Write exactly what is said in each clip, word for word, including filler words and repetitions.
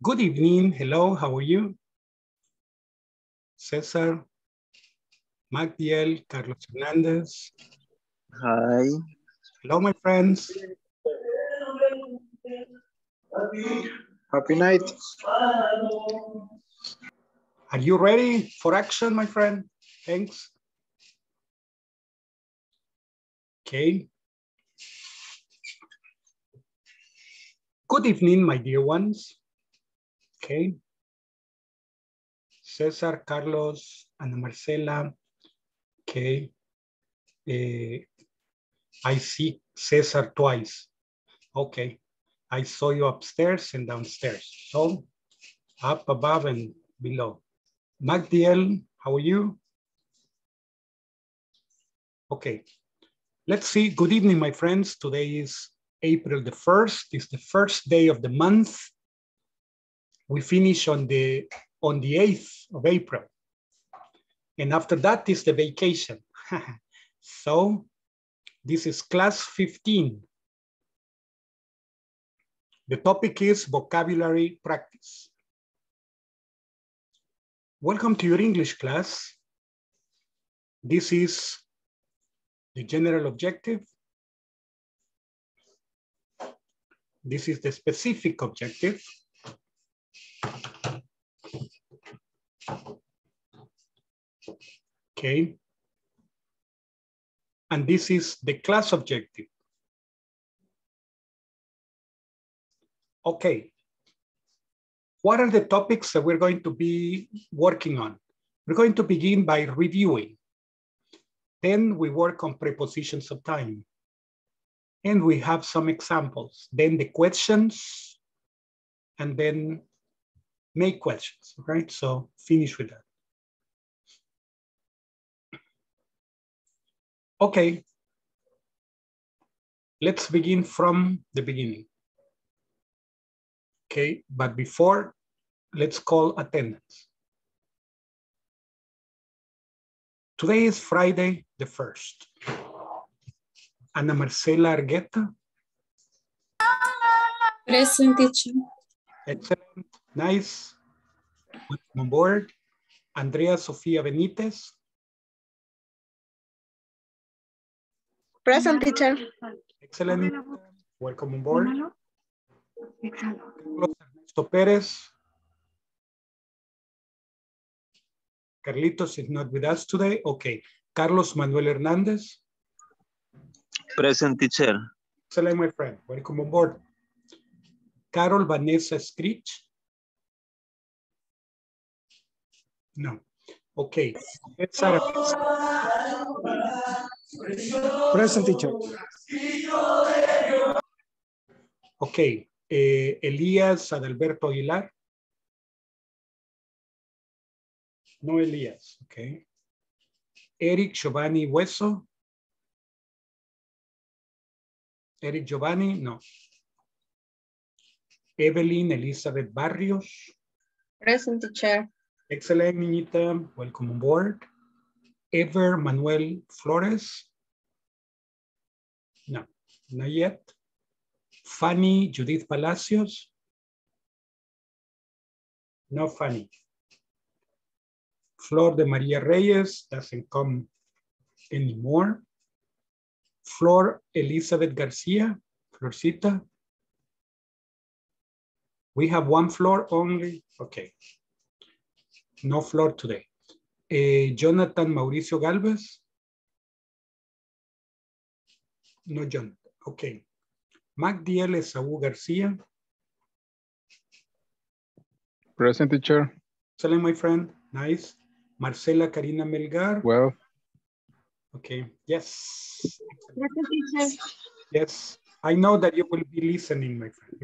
Good evening, hello, how are you? Cesar, Magdiel, Carlos Hernandez. Hi. Hello, my friends. Happy night. Are you ready for action, my friend? Thanks. Okay. Good evening, my dear ones. Okay. Cesar, Carlos, and Marcela. Okay. Uh, I see Cesar twice. Okay. I saw you upstairs and downstairs. So up, above, and below. Magdiel, how are you? Okay. Let's see. Good evening, my friends. Today is April the first. It's the first day of the month. We finish on the on the eighth of April. And after that is the vacation. So this is class fifteen. The topic is vocabulary practice. Welcome to your English class. This is the general objective. This is the specific objective. Okay. And this is the class objective. Okay. What are the topics that we're going to be working on? We're going to begin by reviewing. Then we work on prepositions of time. And we have some examples. Then the questions, and then make questions, right? So finish with that. Okay, let's begin from the beginning. Okay, but before, let's call attendance. Today is Friday the first. Ana Marcela Argueta. Present, teacher. Excellent, nice. Welcome on board. Andrea Sofia Benitez. Present, teacher. Excellent. Welcome on board. Carlos Ernesto Perez. Carlitos is not with us today. Okay. Carlos Manuel Hernandez. Present, teacher. Excellent, my friend. Welcome on board. Carol Vanessa Scritch. No. Okay. Present, teacher. Okay. Eh, Elías Adalberto Aguilar. No Elías. Okay. Eric Giovanni Hueso. Eric Giovanni. No. Evelyn Elizabeth Barrios. Present, teacher. Excellent, niñita. Welcome on board. Éber Manuel Flores. No, not yet. Fanny Judith Palacios. No, Fanny. Flor de Maria Reyes doesn't come anymore. Flor Elizabeth Garcia. Florcita. We have one Flor only. Okay. No Flor today. Uh, Jonathan Mauricio Galvez. No John. Okay. Magdiel Saúl Garcia. Present, teacher. Excellent, my friend. Nice. Marcela Karina Melgar. Well. Okay. Yes. Present, teacher. Yes. I know that you will be listening, my friend.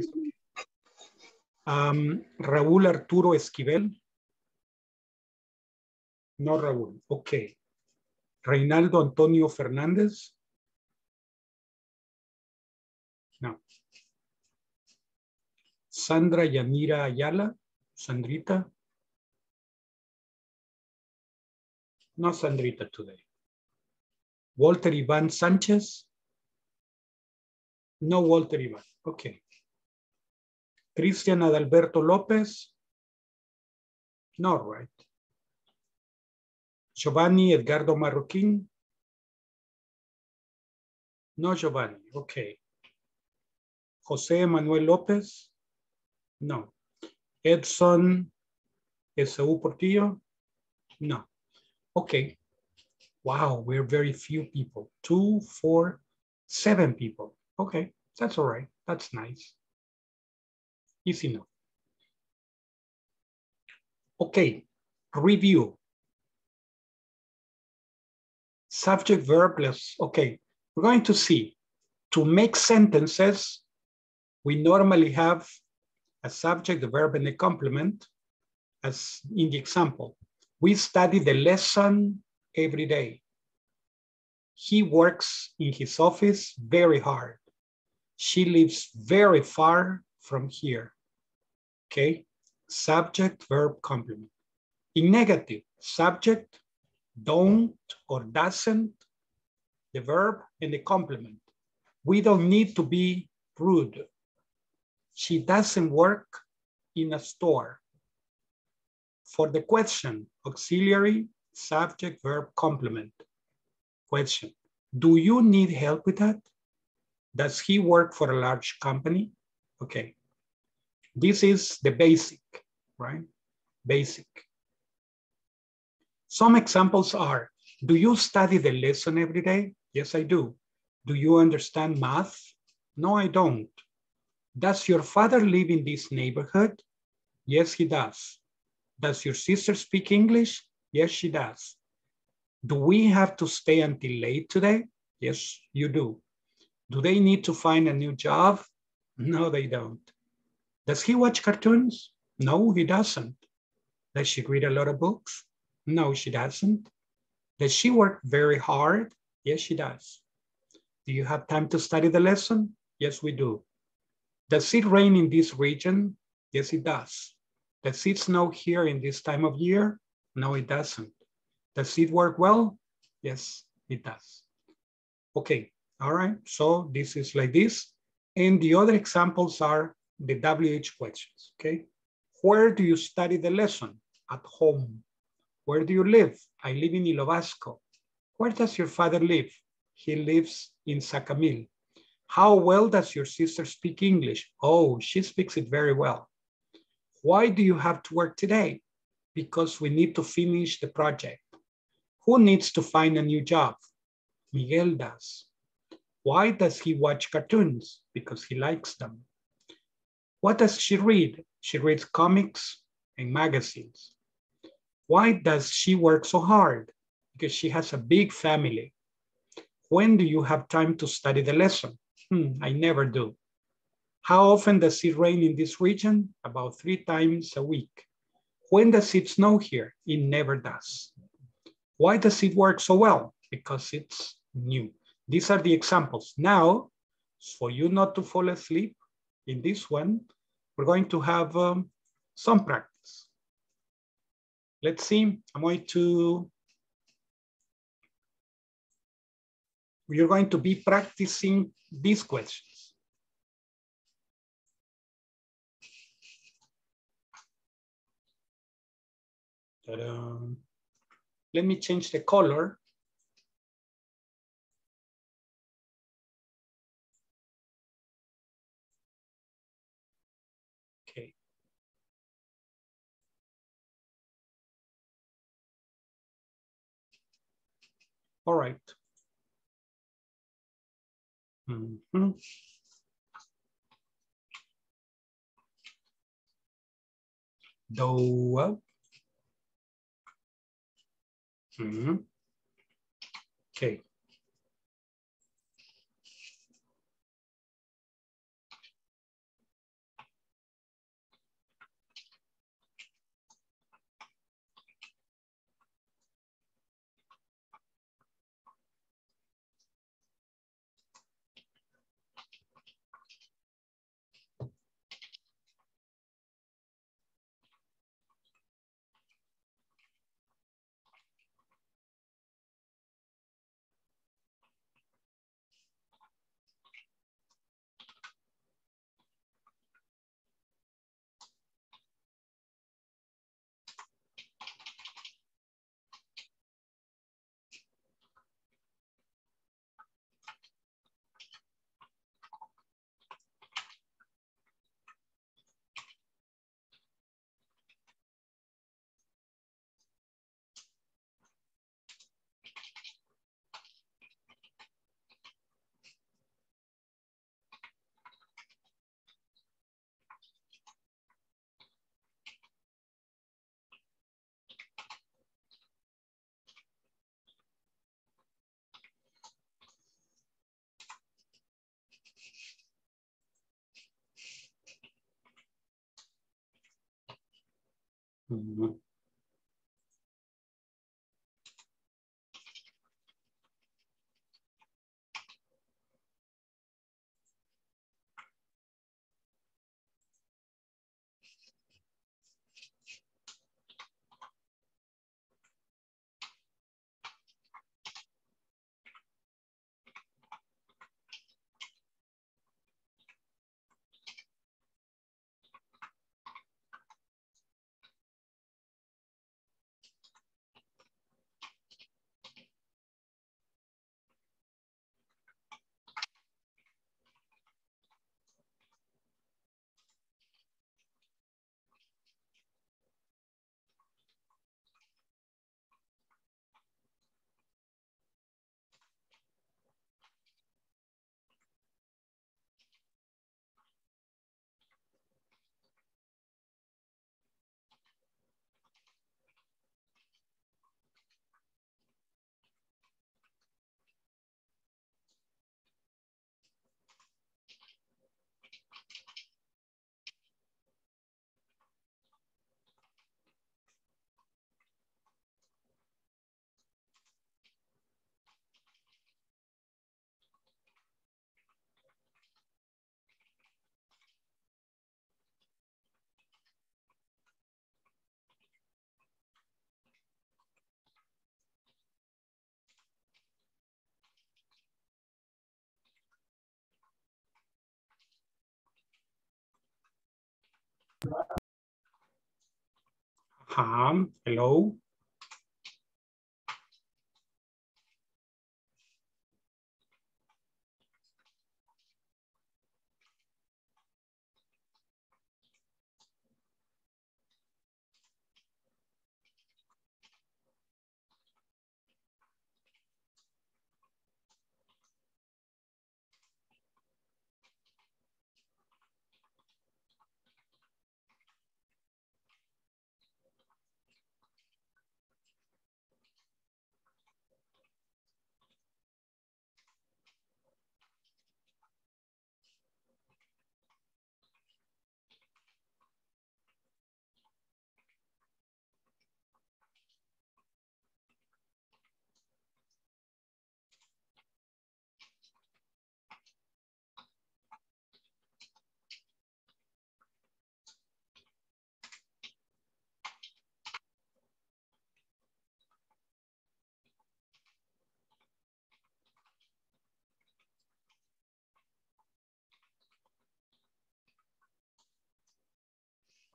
Um, Raul Arturo Esquivel. No, Raúl. Okay. Reynaldo Antonio Fernández. No. Sandra Yamira Ayala. Sandrita. No, Sandrita today. Walter Ivan Sanchez. No, Walter Ivan. Okay. Cristian Adalberto Lopez. No, right. Giovanni Edgardo Marroquin. No, Giovanni. Okay. Jose Manuel Lopez. No. Edson S U Portillo. No. Okay. Wow, we're very few people. Two, four, seven people. Okay, that's all right. That's nice. Easy enough. Okay, review. Subject, verb, plus. Okay, we're going to see. To make sentences, we normally have a subject, the verb, and a complement, as in the example. We study the lesson every day. He works in his office very hard. She lives very far from here. Okay, subject, verb, complement. In negative, subject, don't or doesn't, the verb, and the complement. We don't need to be rude. She doesn't work in a store. For the question, auxiliary, subject, verb, complement. Question, do you need help with that? Does he work for a large company? Okay, this is the basic, right? Basic. Some examples are, do you study the lesson every day? Yes, I do. Do you understand math? No, I don't. Does your father live in this neighborhood? Yes, he does. Does your sister speak English? Yes, she does. Do we have to stay until late today? Yes, you do. Do they need to find a new job? No, they don't. Does he watch cartoons? No, he doesn't. Does she read a lot of books? No, she doesn't. Does she work very hard? Yes, she does. Do you have time to study the lesson? Yes, we do. Does it rain in this region? Yes, it does. Does it snow here in this time of year? No, it doesn't. Does it work well? Yes, it does. Okay, all right, so this is like this. And the other examples are the W H questions, okay? Where do you study the lesson? At home. Where do you live? I live in Ilobasco. Where does your father live? He lives in Zacamil. How well does your sister speak English? Oh, she speaks it very well. Why do you have to work today? Because we need to finish the project. Who needs to find a new job? Miguel does. Why does he watch cartoons? Because he likes them. What does she read? She reads comics and magazines. Why does she work so hard? Because she has a big family. When do you have time to study the lesson? Hmm, I never do. How often does it rain in this region? About three times a week. When does it snow here? It never does. Why does it work so well? Because it's new. These are the examples. Now, for you not to fall asleep in this one, we're going to have um, some practice. Let's see, I'm going to, you're going to be practicing these questions. Ta-da. Let me change the color. Okay. All right. Mm-hmm. Do. Mm-hmm. Okay. Mm-hmm. Um, hello.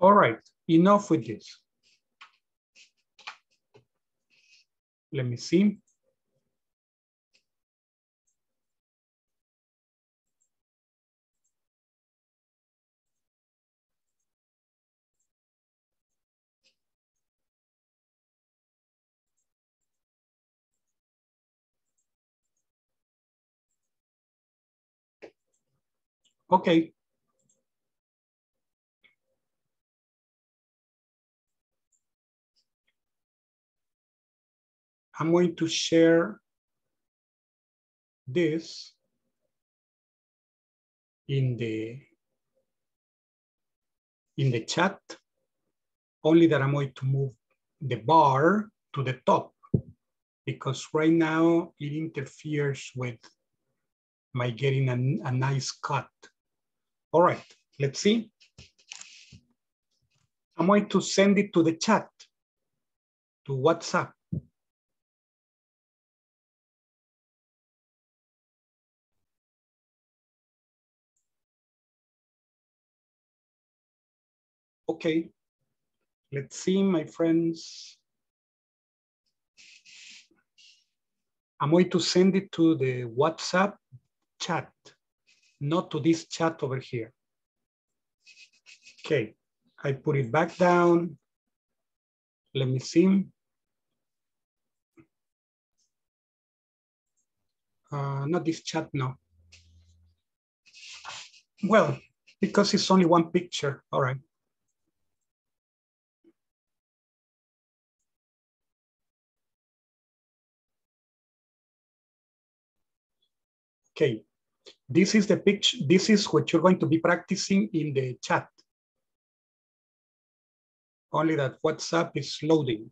All right, enough with this. Let me see. Okay. I'm going to share this in the, in the chat, only that I'm going to move the bar to the top because right now it interferes with my getting a, a nice cut. All right, let's see. I'm going to send it to the chat, to WhatsApp. Okay, let's see, my friends. I'm going to send it to the WhatsApp chat, not to this chat over here. Okay, I put it back down. Let me see. Uh, not this chat, no. Well, because it's only one picture, all right. Okay, this is the picture. This is what you're going to be practicing in the chat. only that WhatsApp is loading.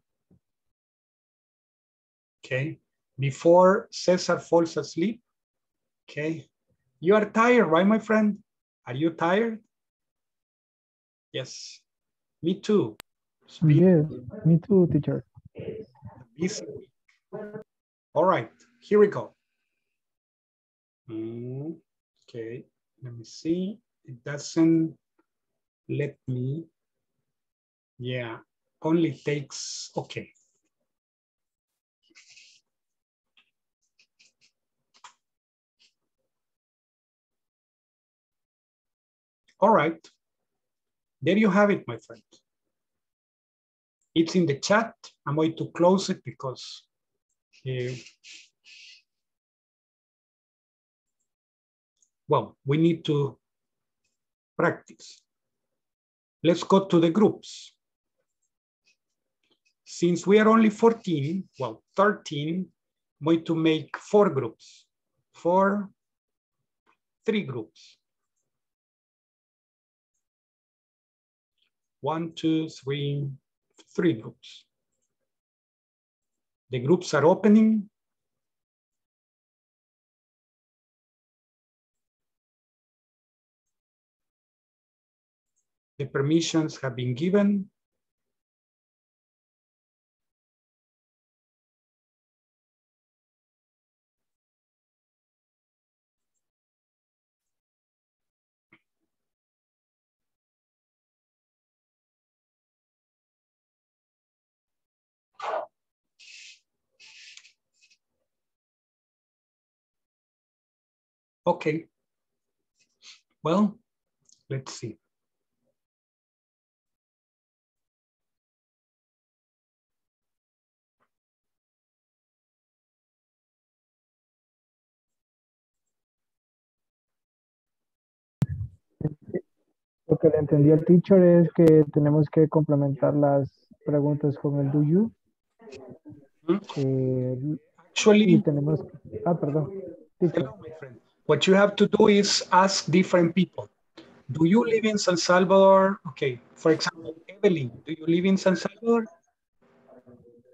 Okay, before Cesar falls asleep, okay. You are tired, right, my friend? Are you tired? Yes, me too. Speak. Yes, me too, teacher. Busy. All right, here we go. Mm, okay, let me see. It doesn't let me. Yeah, only takes, okay. All right, there you have it, my friend. It's in the chat. I'm going to close it because uh, well, we need to practice. Let's go to the groups. Since we are only fourteen, well, thirteen, I'm going to make four groups, four, three groups. One, two, three, three groups. The groups are opening. The permissions have been given. Okay, well, let's see. Lo que le entendí al teacher es que tenemos que complementar las preguntas con el do you. Mm-hmm. eh, Actually, y tenemos, ah, perdón. Hello, my friend. What you have to do is ask different people. Do you live in San Salvador? Okay, for example, Evelyn, do you live in San Salvador?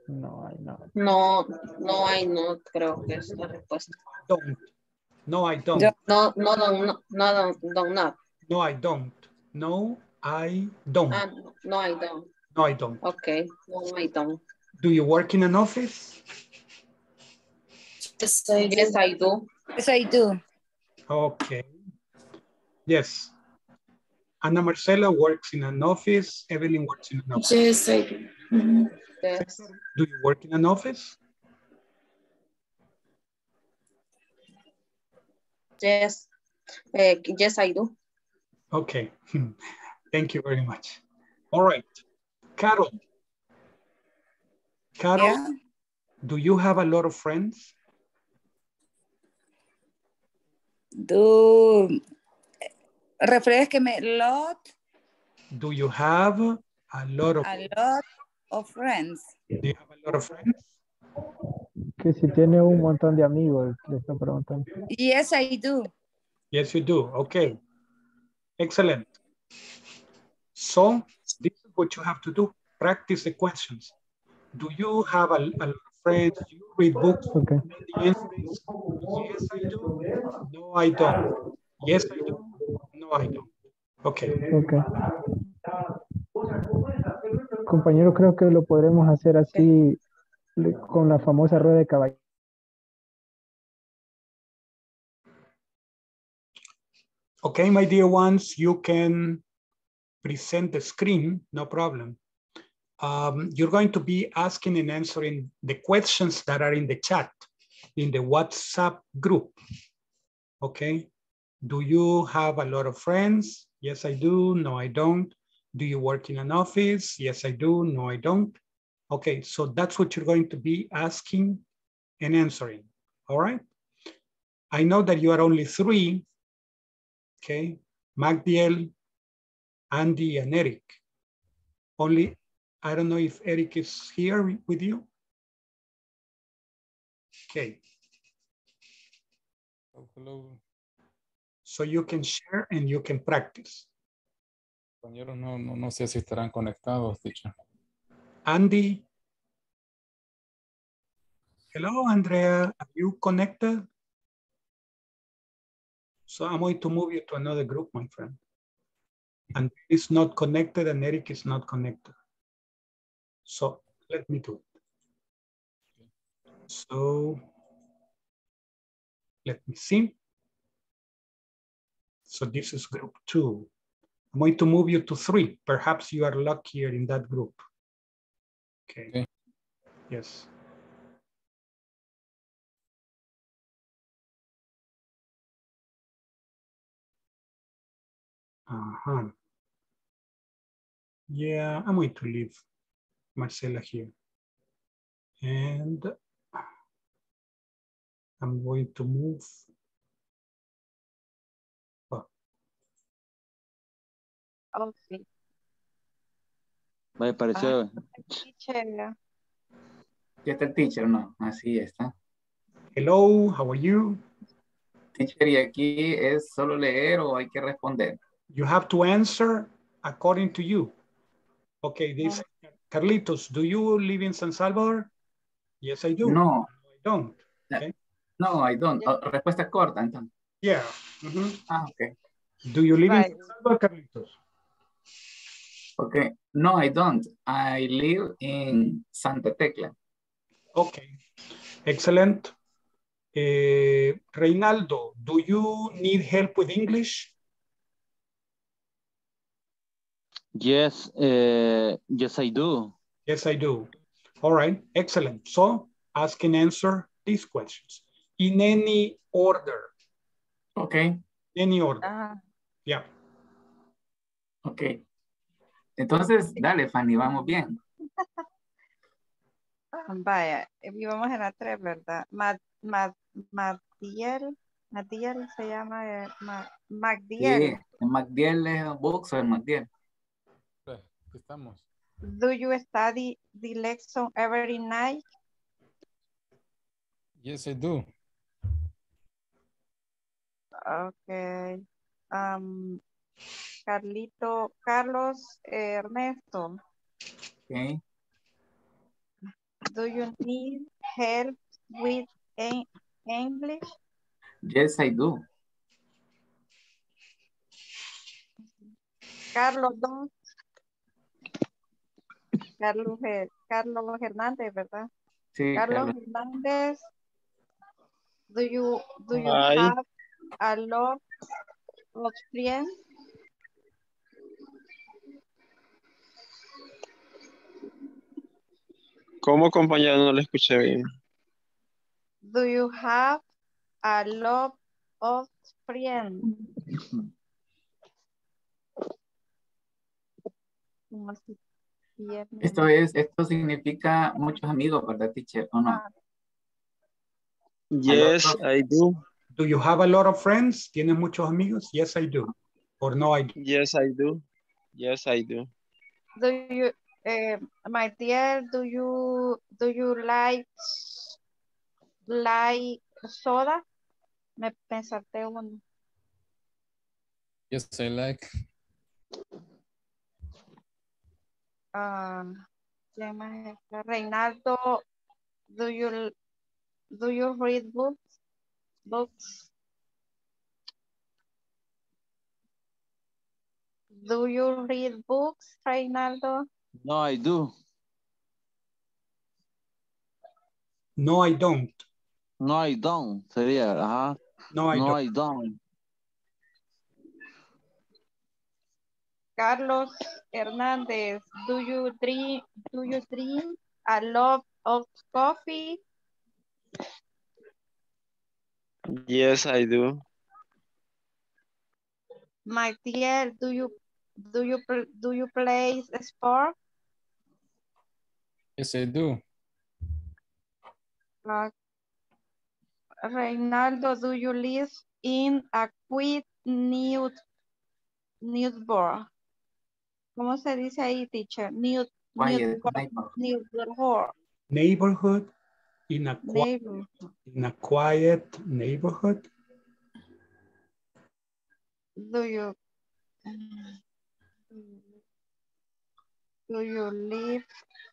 No, I not. No, no, I not. Creo que es la respuesta. Don't. No, I don't. No, no, no, no, no, no, no. No, I don't. No, I don't. Uh, no, I don't. No, I don't. Okay, no, I don't. Do you work in an office? Yes, I do. Yes, I do. Yes, I do. Okay. Yes. Ana Marcela works in an office. Evelyn works in an office. Yes, I do. Mm-hmm. Yes. Do you work in an office? Yes. Uh, yes, I do. Okay. Thank you very much. All right. Carol. Carol, yeah. Do you have a lot of friends? Do, refresqueme, lot. Do you have a lot of? A lot of friends. Do you have a lot of friends? Que si tiene un montón de amigos, le está preguntando. Yes, I do. Yes, you do. Okay. Excellent. So, this is what you have to do. Practice the questions. Do you have a, a friends, you read books. Okay. Yes, yes, I do. No, I don't. Yes, I do. No, I don't. Okay. Okay. Compañero, creo que lo podremos hacer así con la famosa rueda de caballo. Okay, my dear ones, you can present the screen, no problem. Um, you're going to be asking and answering the questions that are in the chat, in the WhatsApp group, okay? Do you have a lot of friends? Yes, I do. No, I don't. Do you work in an office? Yes, I do. No, I don't. Okay, so that's what you're going to be asking and answering, all right? I know that you are only three, okay? Magdiel, Andy, and Eric. Only I don't know if Eric is here with you. Okay. Oh, hello. So you can share and you can practice. Compañeros, no, no, no sé si estarán conectados, teacher. Andy. Hello, Andrea. Are you connected? So I'm going to move you to another group, my friend. And it's not connected and Eric is not connected. So let me do it. So let me see. So this is group two. I'm going to move you to three. Perhaps you are luckier in that group. Okay. Okay. Yes. Uh-huh. Yeah, I'm going to leave Marcela here. And I'm going to move. Oh. Okay. Vale, pareció. Ya está el teacher, ¿no? Así está. Hello, how are you? Teacher, ¿y aquí es solo leer o hay que responder? You have to answer according to you. Okay, this Carlitos, do you live in San Salvador? Yes, I do. No, I don't. Okay. No, I don't. Yeah. Uh, respuesta corta, entonces. Yeah. Mm-hmm. Ah, okay. Do you live right. in San Salvador, Carlitos? Okay. No, I don't. I live in Santa Tecla. Okay. Excellent. Uh, Reynaldo, do you need help with English? Yes, uh, yes, I do. Yes, I do. All right, excellent. So ask and answer these questions in any order. Okay. Any order. Uh, yeah. Okay. Entonces, dale, Fanny, vamos bien. Vaya, vivamos en la tres, ¿verdad? Mat, mat, Magdiel, Magdiel se llama, eh, ma, Magdiel. Sí, Magdiel es un boxer, Magdiel. Estamos. Do you study the lesson every night? Yes, I do. Okay. Um, Carlito, Carlos Ernesto. Okay. Do you need help with English? Yes, I do. Carlos, don't Carlos, Carlos Hernandez, ¿verdad? Sí, Carlos Carlos Hernández. Do you, do you have a lot of friends? ¿Cómo, compañero? No lo escuché bien. Do you have a lot of friends? Esto es, esto significa muchos amigos, ¿verdad, teacher? ¿O no? Yes, I do. Do you have a lot of friends? ¿Tienes muchos amigos? Yes, I do. Or no, I do. Yes, I do. Yes, I do. Do you, uh, my dear, do you, do you like, like soda? Me pensaste uno. Yes, I like. Um, Reynaldo, do you do you read books? Books? Do you read books, Reynaldo? No, I do. No, I don't. No, I don't. Sería, ajá. No, I no, don't. I don't. Carlos Hernandez, do you drink, do you drink a lot of coffee? Yes, I do. My dear, do you, do you, do you play sport? Yes, I do. Uh, Reynaldo, do you live in a quiet new, newsboard? ¿Cómo se dice ahí, teacher? New, quiet, neighborhood. Neighborhood in a quiet neighborhood. In a quiet neighborhood. Do you Do you live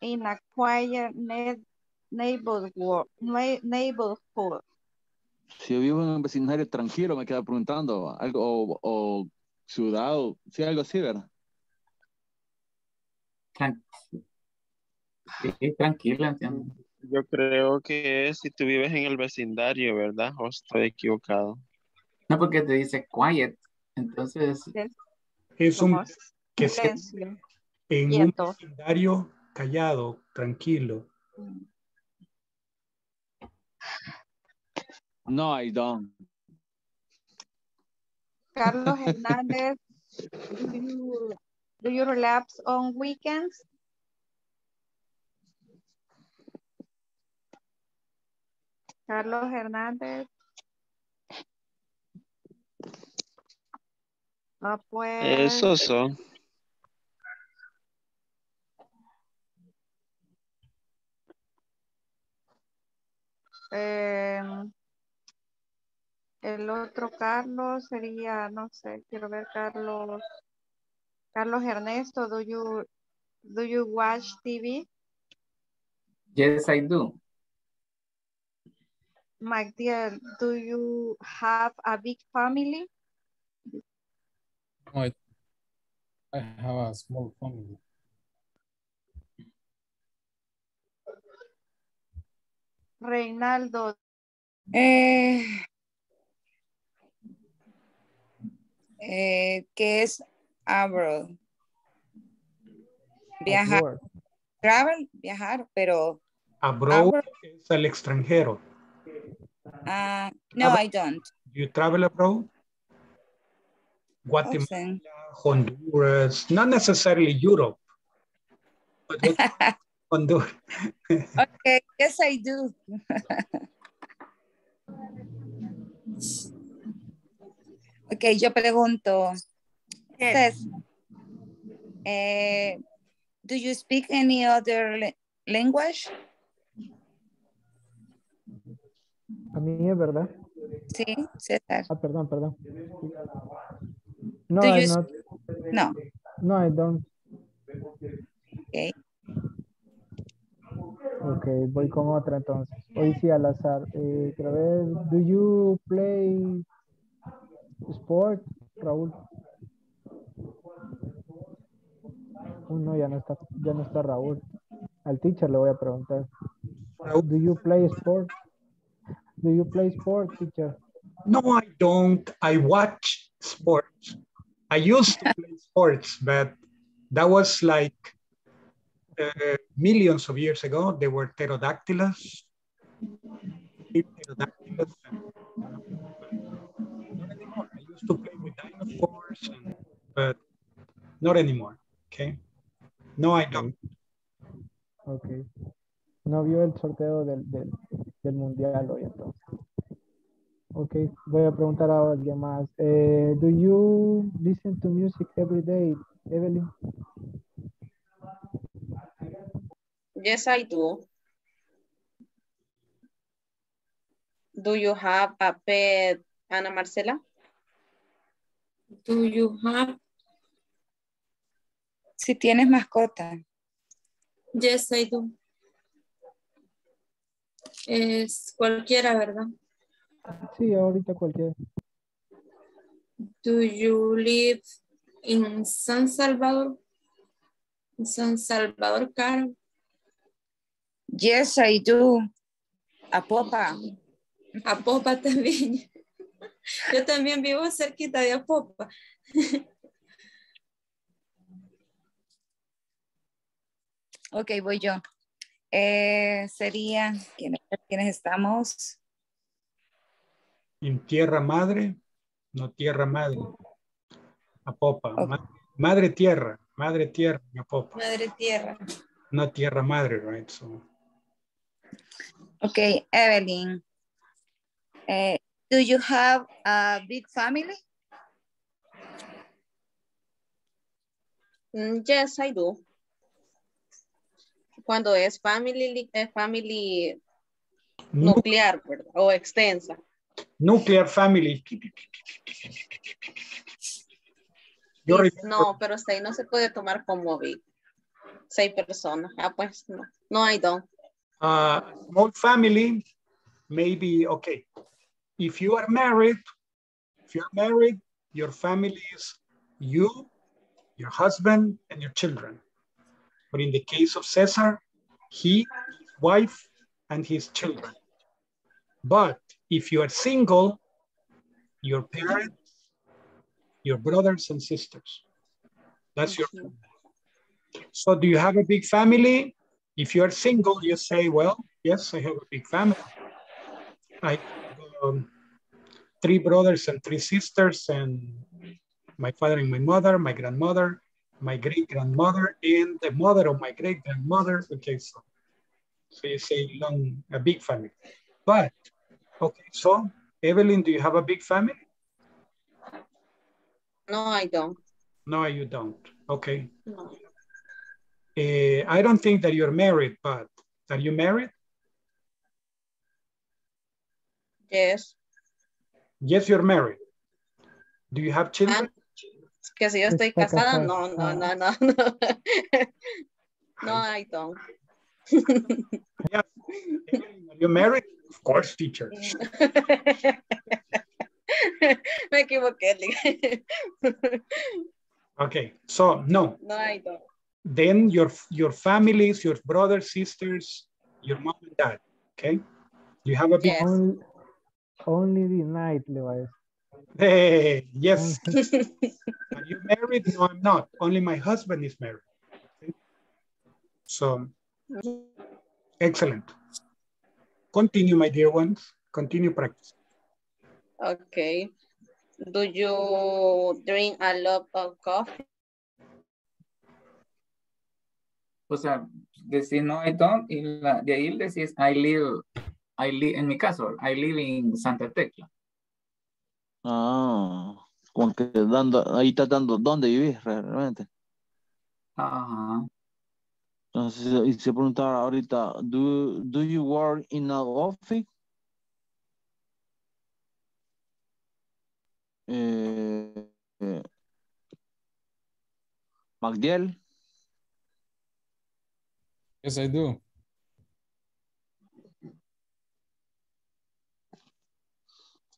in a quiet neighborhood? neighborhood? Si yo vivo en un vecindario tranquilo, me queda preguntando algo, o, o ciudad, o, sí, algo así, ¿verdad? Tran sí, tranquila, entiendo. Yo creo que es si tú vives en el vecindario, ¿verdad? O estoy equivocado. No, porque te dice quiet, entonces... Es un... Que se, en quieto. Un vecindario callado, tranquilo. No, I don't. Carlos Hernandez, do you, do you relax on weekends? Carlos Hernandez. No, pues. Eso son. Eh, el otro Carlos sería, no sé, quiero ver Carlos. Carlos Ernesto, do you, do you watch T V? Yes, I do. Magdiel, do you have a big family? No, I, I have a small family. Reynaldo. Eh, eh, ¿Qué es abroad? Viajar. Abroad. Travel, viajar, pero... Abroad, abroad es al extranjero. Uh, no, abroad. I don't. You travel abroad? Guatemala, awesome. Honduras, not necessarily Europe. But Honduras. Okay, yes I do. Okay, yo pregunto. Yes. Says, eh, do you speak any other language? A mí es verdad. Sí, César. Ah, perdón, perdón. No, I not. No. No, I don't. Okay. Ok, voy con otra entonces. Hoy sí al azar. Eh, quiero ver, do you play sport, Raúl? Uh, no, ya no está, ya no está Raúl. Al teacher le voy a preguntar. Do you play sport? Do you play sport, teacher? No, I don't. I watch sports. I used to play sports, but that was like Uh, millions of years ago. They were pterodactyls. pterodactyls and, not anymore. I used to play with dinosaurs, and, but not anymore. Okay. No, I don't. Okay. No vio el sorteo del, del, del mundial hoy entonces. Okay. Voy a preguntar a alguien más. Eh, do you listen to music every day, Evelyn? Yes, I do. Do you have a pet, Ana Marcela? Do you have? Si tienes mascota. Yes, I do. Es cualquiera, ¿verdad? Sí, ahorita cualquiera. Do you live in San Salvador? San Salvador, Carol. Yes, I do. Apopa. Apopa también. Yo también vivo cerquita de Apopa. Ok, voy yo. Eh, sería, ¿quiénes, ¿quiénes estamos? En tierra madre, no tierra madre. Apopa. Okay. Ma madre tierra, madre tierra, Apopa. Madre tierra. No tierra madre, right? So. Okay, Evelyn, uh, do you have a big family? Mm, yes, I do. Cuando es family, eh, family nu nuclear, ¿verdad? O extensa. Nuclear family. Yo no, pero seis no se puede tomar como big. Seis personas. Ah, pues no. No, I don't. Uh, small family, maybe, okay. If you are married, if you're married, your family is you, your husband, and your children. But in the case of Cesar, he, his wife, and his children. But if you are single, your parents, your brothers and sisters. That's your family. So do you have a big family? If you are single, you say, well, yes, I have a big family. I have um, three brothers and three sisters, and my father and my mother, my grandmother, my great-grandmother, and the mother of my great-grandmother. Okay, so, so you say long, a big family. But, okay, so Evelyn, do you have a big family? No, I don't. No, you don't. Okay. No. Uh, I don't think that you're married, but are you married? Yes. Yes, you're married. Do you have children? Es que si yo estoy casada, no, no, no, no. No, no I don't. Yes. Are you married? Of course, teacher. Me equivoqué. Okay, so no. No, I don't. Then your, your families, your brothers, sisters, your mom and dad, okay? You have a big... Yes. Only, only the night, Levi. Hey, yes. Are you married? No, I'm not. Only my husband is married. Okay? So, excellent. Continue, my dear ones. Continue practicing. Okay. Do you drink a lot of coffee? O sea, decir no, I don't, y la, de ahí decís I live, I live, en mi caso, I live in Santa Tecla. Ah, con que dando, ahí estás dando dónde vivís realmente. Ajá. Entonces, y se preguntaba ahorita, do, do you work in an office? Eh, eh, Magdiel. Yes, I do.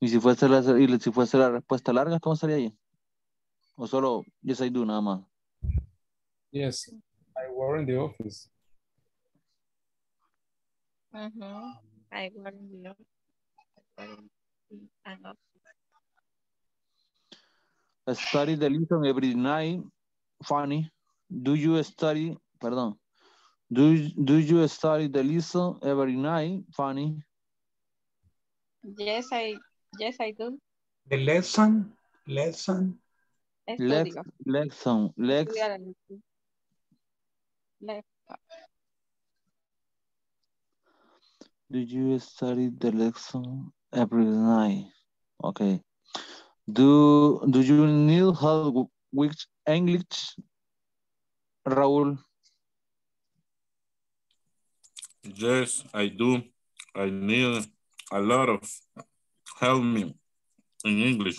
¿Y si fuese la, y si fuese la respuesta larga, cómo sería ahí? ¿O solo yes, I do, nada más? Yes, I work in the office. Uh-huh. I work in the office. I study the lesson every night. Fanny, do you study, perdón. Do, do you study the lesson every night, Fanny? Yes, I yes I do. The lesson, lesson, le lesson, lesson, lesson. Do you study the lesson every night? Okay. Do do you need help with English, Raúl? Yes, I do. I need a lot of help me in English.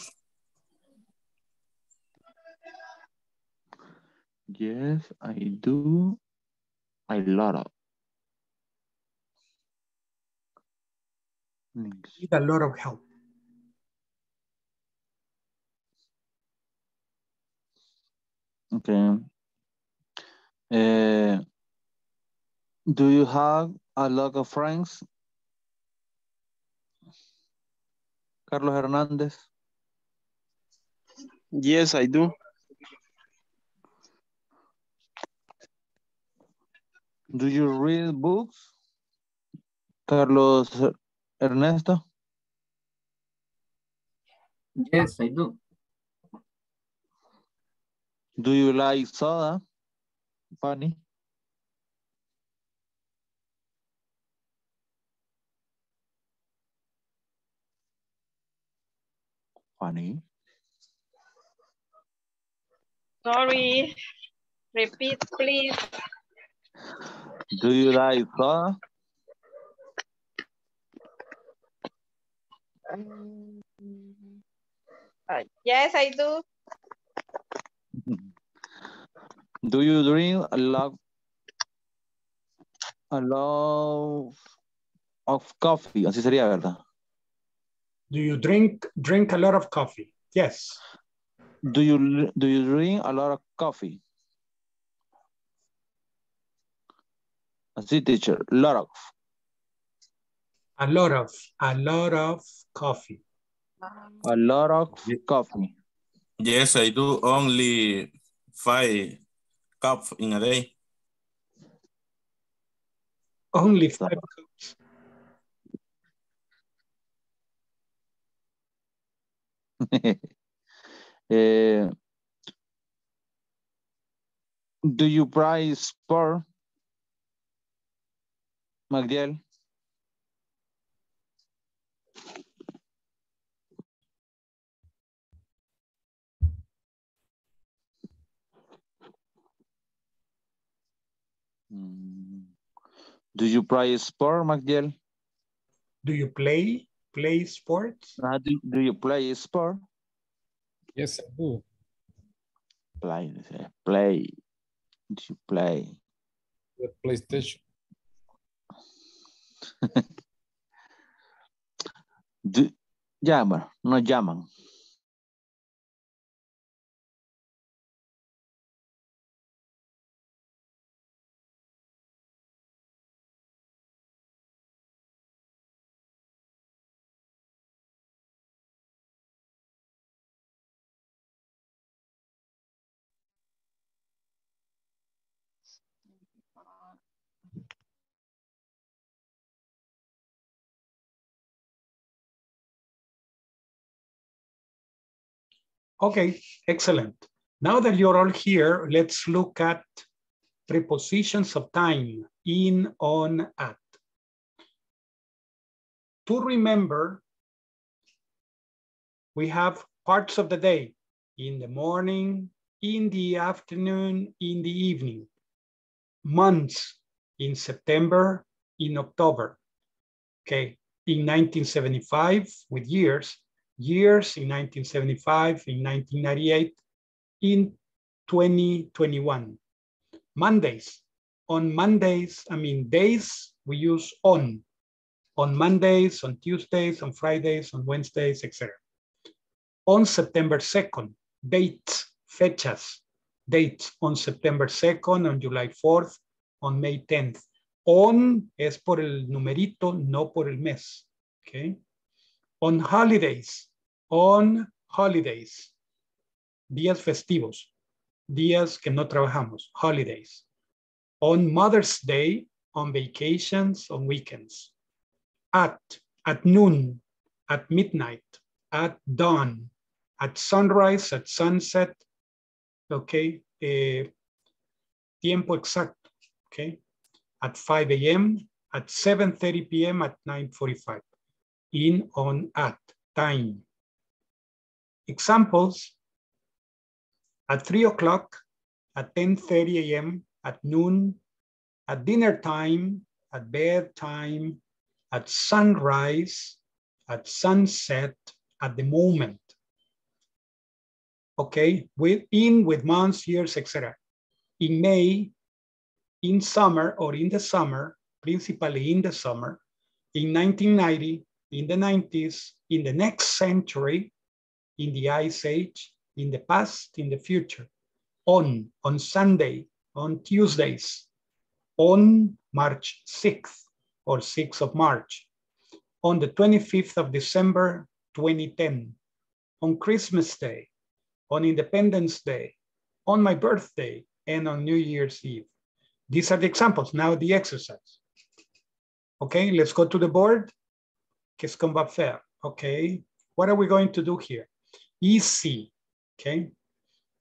Yes, I do. A lot of. Need a lot of help. Okay. Uh, Do you have a lot of friends? Carlos Hernandez. Yes, I do. Do you read books? Carlos Ernesto. Yes, I do. Do you like soda? Funny. Funny. Sorry, repeat please. Do you like soda? Um, uh, yes, I do. Do you drink a lot, a lot of coffee? Así sería, ¿verdad? Do you drink drink a lot of coffee? Yes. Do you do you drink a lot of coffee? Así, teacher. Lot of. A lot of. A lot of coffee. A lot of coffee. Yes, I do only five cups in a day. Only five cups. uh, do you play sport, Magdiel? Do you play sport, Magdiel? Do you play, play sports? Uh, do, do you play sport? Yes, I do. Play, play. Do you play? The PlayStation. do, llama, no llaman. Okay, excellent. Now that you're all here, let's look at prepositions of time, in, on, at. To remember, we have parts of the day, in the morning, in the afternoon, in the evening, months, in September, in October, okay, in nineteen seventy-five with years, years in nineteen seventy-five, in nineteen ninety-eight, in twenty twenty-one. Mondays, on Mondays, I mean days, we use on. On Mondays, on Tuesdays, on Fridays, on Wednesdays, et cetera. On September second, dates, fechas, dates on September second, on July fourth, on May tenth. On es por el numerito, no por el mes, okay? On holidays, on holidays, días festivos, días que no trabajamos, holidays. On Mother's Day, on vacations, on weekends. At, at noon, at midnight, at dawn, at sunrise, at sunset, okay, eh, tiempo exacto, okay, at five A M, at seven thirty P M, at nine forty-five. In, on, at, time. Examples, at three o'clock, at ten thirty A M, at noon, at dinner time, at bedtime, at sunrise, at sunset, at the moment. Okay, with in, with months, years, et cetera. In May, in summer or in the summer, principally in the summer, in nineteen ninety, in the nineties, in the next century, in the ice age, in the past, in the future, on, on Sunday, on Tuesdays, on March sixth or sixth of March, on the twenty-fifth of December, twenty ten, on Christmas Day, on Independence Day, on my birthday, and on New Year's Eve. These are the examples, now the exercise. Okay, let's go to the board. Qu'est-ce qu'on va faire? Okay, what are we going to do here? Easy, okay?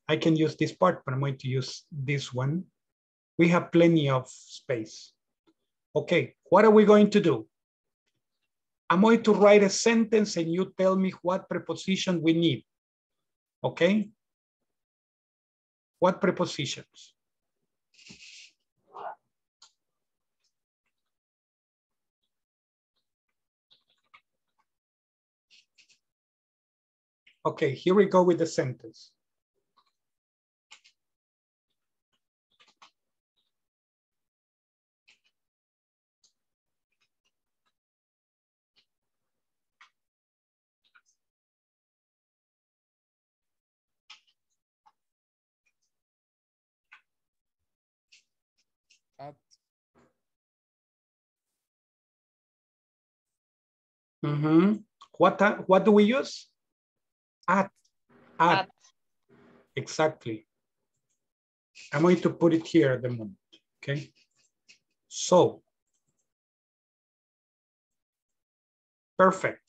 I can use this part, but I'm going to use this one. We have plenty of space. Okay, what are we going to do? I'm going to write a sentence and you tell me what preposition we need, okay? What prepositions? Okay, here we go with the sentence. at mm-hmm. what what do we use? At, at. At. Exactly. I'm going to put it here at the moment. Okay. So. Perfect.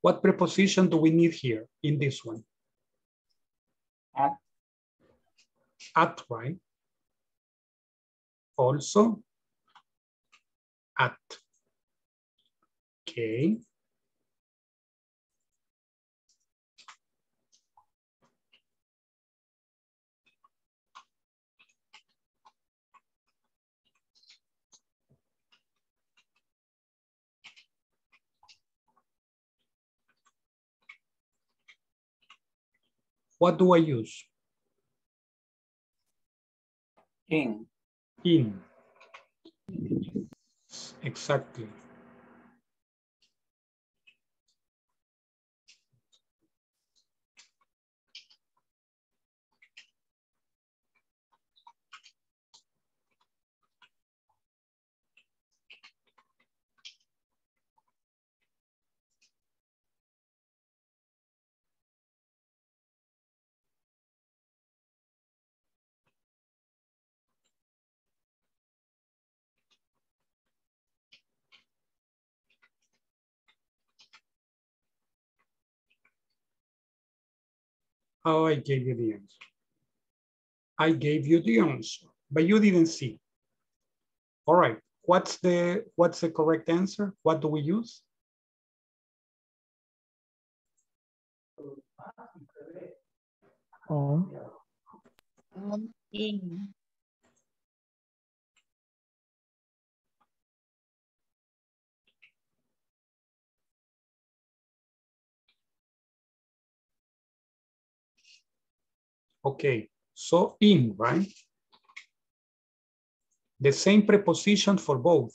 What preposition do we need here in this one? At. At, right? Also, at. Okay. What do I use? In. In. Exactly. Oh, I gave you the answer. I gave you the answer, but you didn't see. All right, what's the, what's the correct answer? What do we use? Oh. In. Okay, so in, right? The same preposition for both.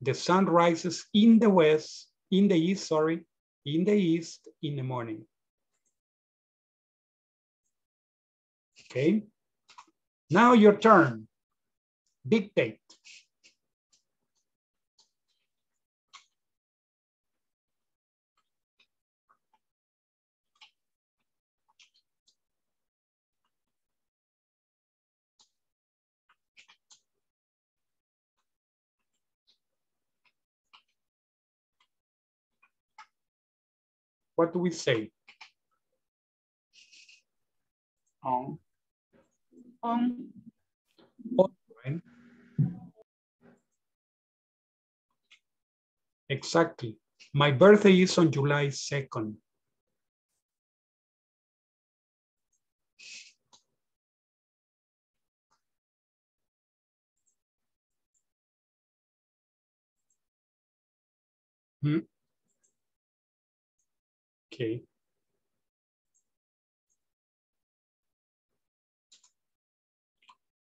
The sun rises in the west, in the east, sorry, in the east, in the morning. Okay, now your turn. Dictate. What do we say? On. On. On, right? Exactly. My birthday is on July second. Hmm. Okay.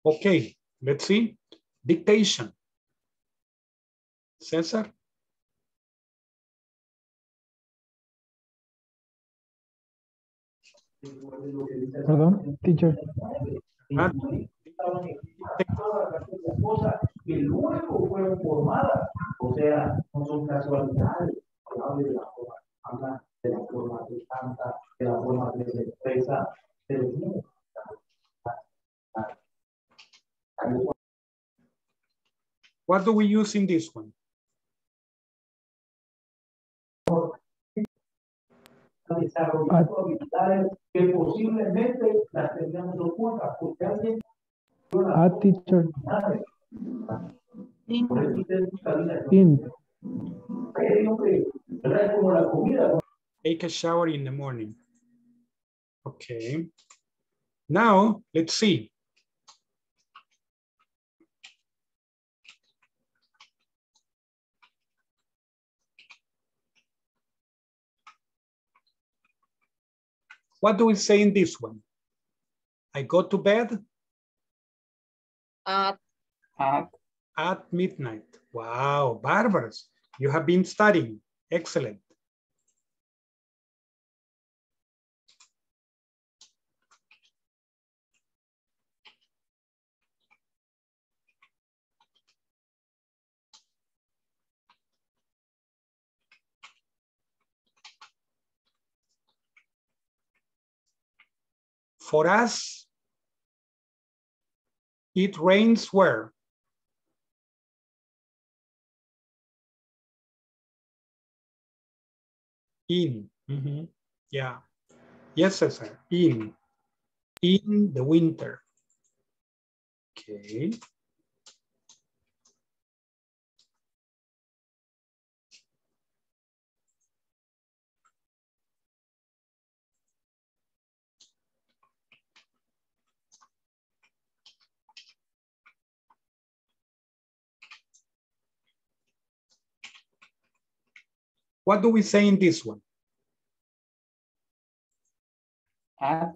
Okay, let's see. Dictation. Cesar? Pardon, teacher. Ah. De la forma de Santa, de la forma de la empresa, de los niños. What do we use in this one? Desarrollar habilidades que posiblemente las tengamos ocultas, porque alguien. Ah, teacher. Por eso ustedes buscan. Take a shower in the morning. Okay. Now, let's see. What do we say in this one? I go to bed at, at, at midnight. Wow, Barbaros, you have been studying. Excellent. For us, it rains where? In, mm-hmm. Yeah. Yes, sir, in, in the winter. Okay. What do we say in this one? At.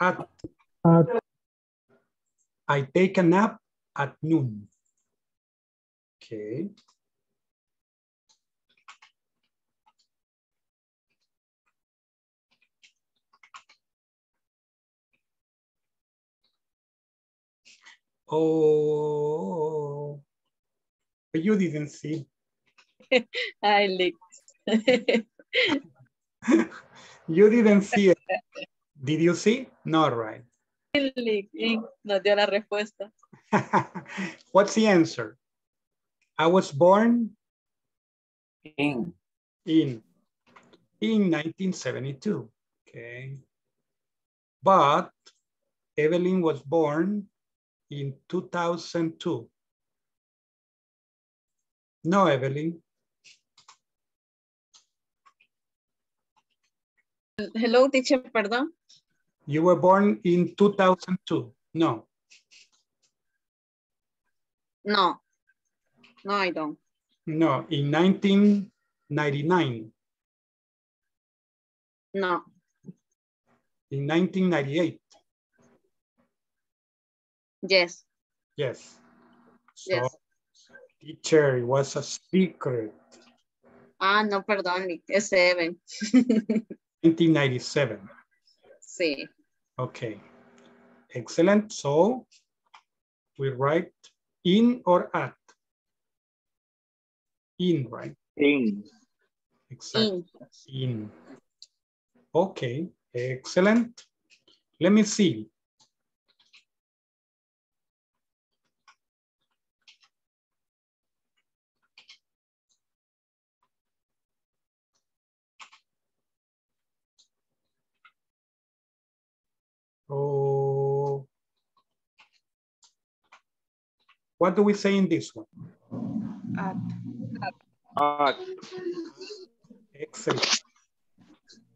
At. At. I take a nap at noon. Okay. Oh, but you didn't see. I licked. You didn't see it. Did you see? No, right. No dio la respuesta. What's the answer? I was born in in in nineteen seventy-two. Okay. But Evelyn was born in two thousand two. No, Evelyn. Hello, teacher, perdón. You were born in two thousand two. No. No. No, I don't. No, in nineteen ninety-nine. No. In nineteen ninety-eight. Yes. Yes. So, yes. Teacher, it was a secret. Ah, no, perdón. It's seven. nineteen ninety-seven. Sí. Okay. Excellent. So we write in or at? In, right? In. Exactly. In. In. Okay. Excellent. Let me see. Oh, what do we say in this one? At. At. Excellent.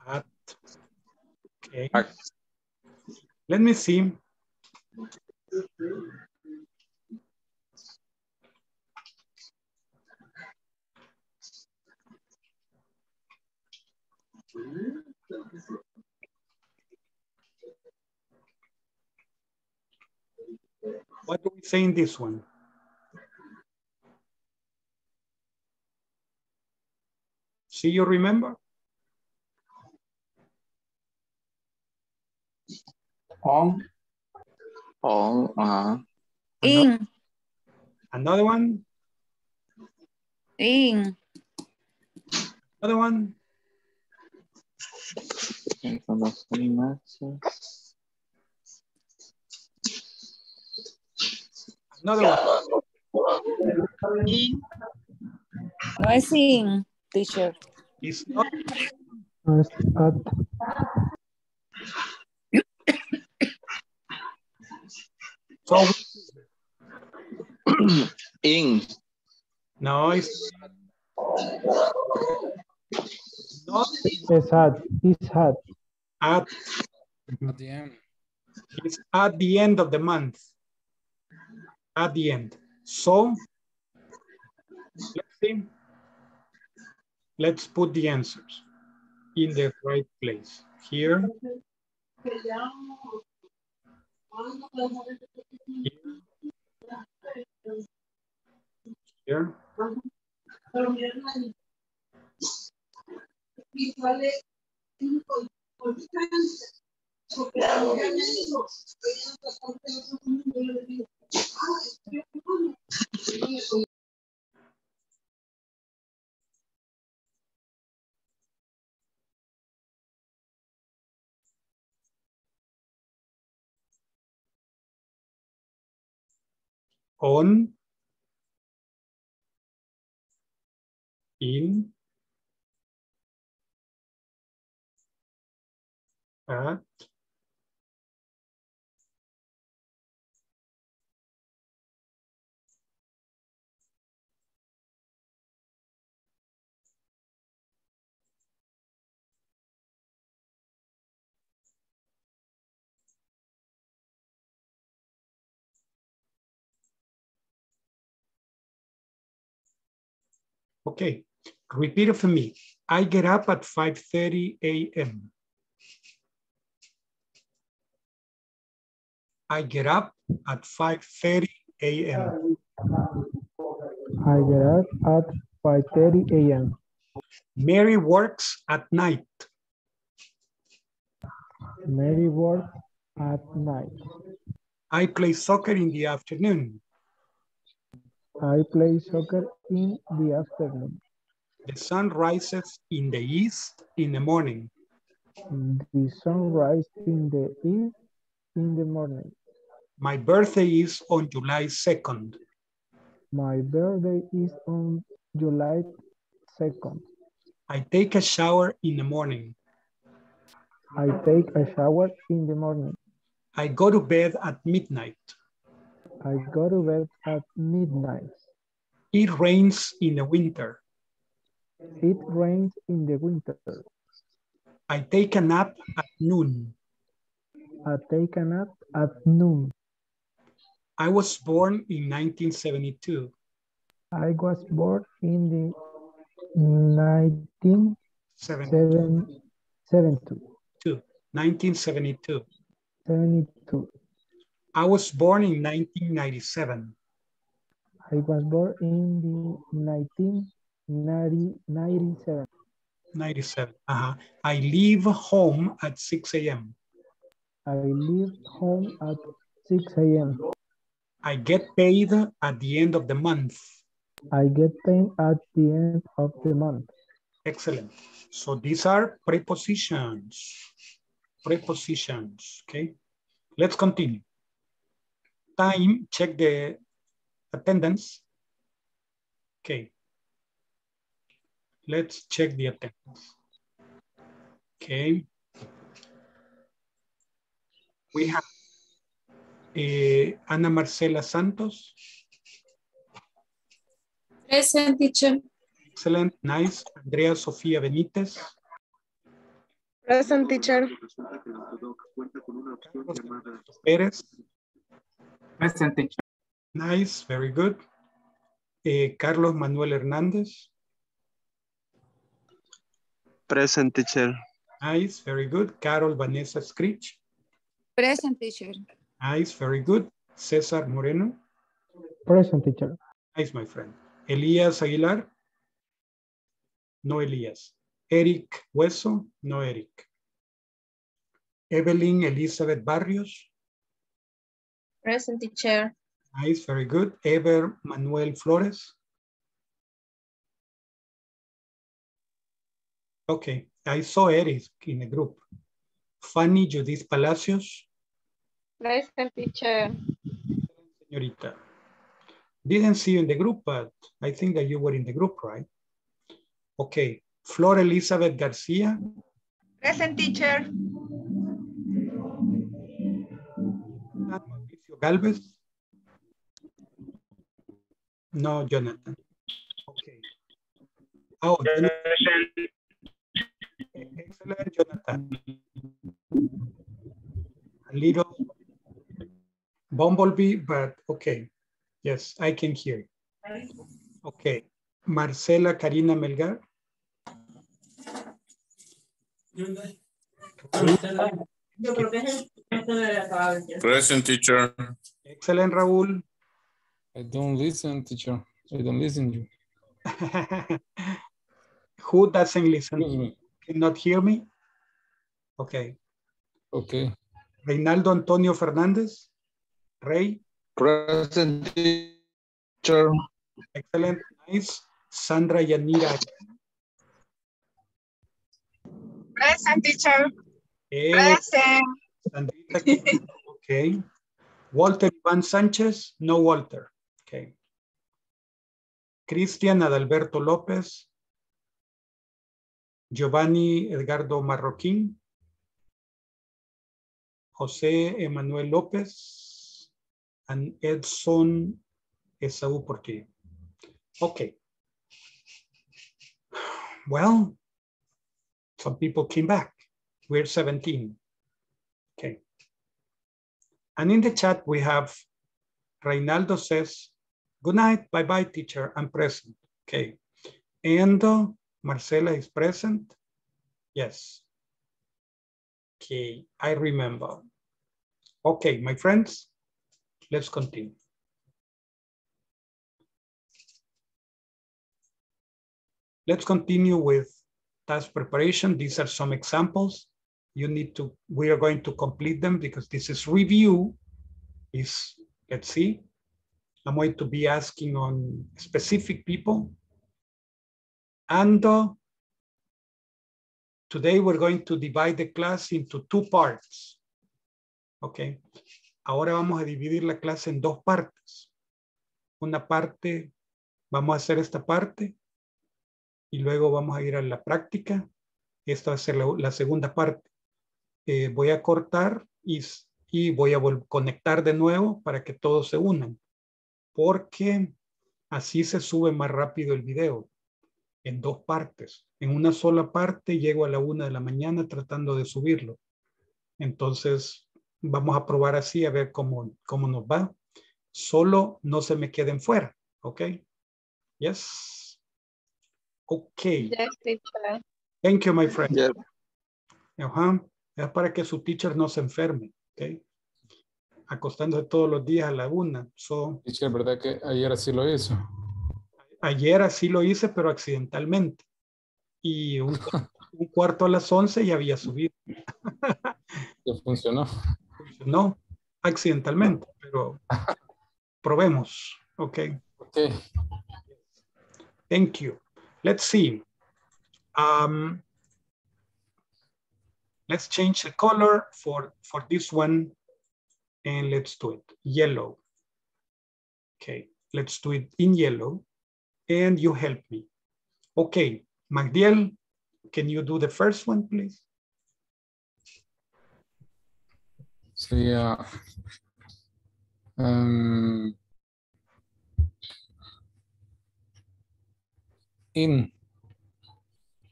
At. Okay. At. Let me see. What do we say in this one? See, you remember? On. On. Uh, in. Another, another one? In. Another one? Another one. In. No, it's in, teacher. It's not. No, it's not. So. In. No, it's not. It's at. It's at. At. At the end. It's at the end of the month. At the end. So, let's see. Let's put the answers in the right place. Here. Here. Here. On, in, at, okay, repeat for me. I get up at five thirty A M I get up at five thirty A M I get up at five thirty A M Mary works at night. Mary works at night. I play soccer in the afternoon. I play soccer in the afternoon. The sun rises in the east in the morning. The sun rises in the east in the morning. My birthday is on July second My birthday is on July second I take a shower in the morning. I take a shower in the morning. I go to bed at midnight. I go to bed at midnight. It rains in the winter. It rains in the winter. I take a nap at noon. I take a nap at noon. I was born in nineteen seventy-two I was born in the nineteen seventy-two seventy-two I was born in nineteen ninety-seven I was born in the nineteen ninety-seven ninety-seven uh-huh. I leave home at six A M I leave home at six A M I get paid at the end of the month. I get paid at the end of the month. Excellent. So these are prepositions. Prepositions, okay? Let's continue. Time, check the attendance. Okay. Let's check the attendance. Okay. We have uh, Ana Marcela Santos. Present, teacher. Excellent, nice. Andrea Sofia Benitez. Present, teacher. Carlos Perez. Present, teacher. Nice, very good. Uh, Carlos Manuel Hernandez. Present, teacher. Nice, very good. Carol Vanessa Scritch. Present, teacher. Nice, very good. Cesar Moreno. Present, teacher. Nice, my friend. Elías Aguilar. No Elías. Eric Hueso. No Eric. Evelyn Elizabeth Barrios. Present, teacher. Nice, very good. Éber Manuel Flores. Okay, I saw Eric in the group. Fanny Judith Palacios. Present, teacher. Señorita. Didn't see you in the group, but I think that you were in the group, right? Okay, Flor Elizabeth Garcia. Present, teacher. Galvez? No, Jonathan. Okay. Oh, Jonathan. Excellent, Jonathan. A little bumblebee, but okay. Yes, I can hear you. Okay. Marcela Karina Melgar. Yo creo que es el... Present, teacher. Excellent, Raúl. I don't listen, teacher. I don't listen to you. Who doesn't listen? Me. Cannot hear me? Okay. Okay. Reynaldo Antonio Fernández. Rey. Present, teacher. Excellent. Nice. Sandra Yamira. Present, teacher. Okay. Present. Sandrita. Okay. Walter Ivan Sanchez. No Walter. Okay. Cristian Adalberto López. Giovanni Edgardo Marroquin. Jose Manuel Lopez. And Edson S U Portillo. Okay. Well, some people came back. We're seventeen. Okay. And in the chat, we have Reynaldo says, good night, bye-bye, teacher, I'm present. Okay. And uh, Marcela is present. Yes. Okay, I remember. Okay, my friends, let's continue. Let's continue with task preparation. These are some examples. You need to, we are going to complete them because this is review. Is, let's see, I'm going to be asking on specific people. And uh, today we're going to divide the class into two parts. Okay. Ahora vamos a dividir la clase en dos partes. Una parte, vamos a hacer esta parte. Y luego vamos a ir a la práctica. Esta va a ser la, la segunda parte. Eh, voy a cortar y, y voy a conectar de nuevo para que todos se unan. Porque así se sube más rápido el video. En dos partes. En una sola parte llego a la una de la mañana tratando de subirlo. Entonces vamos a probar así a ver cómo, cómo nos va. Solo no se me queden fuera. ¿Ok? Yes. Okay. Yes, thank you, my friend. Yeah. Ajá. Es para que su teacher no se enferme, ¿ok? Acostándose todos los días a la una. So, teacher, ¿verdad que ayer así lo hizo? Ayer así lo hice, pero accidentalmente. Y un, un cuarto a las once ya había subido. Funcionó. Funcionó accidentalmente, pero probemos, ¿ok? Ok. Thank you. Let's see. Um, let's change the color for, for this one. And let's do it yellow. Okay, let's do it in yellow. And you help me. Okay, Magdiel, can you do the first one, please? So, yeah. Um... In.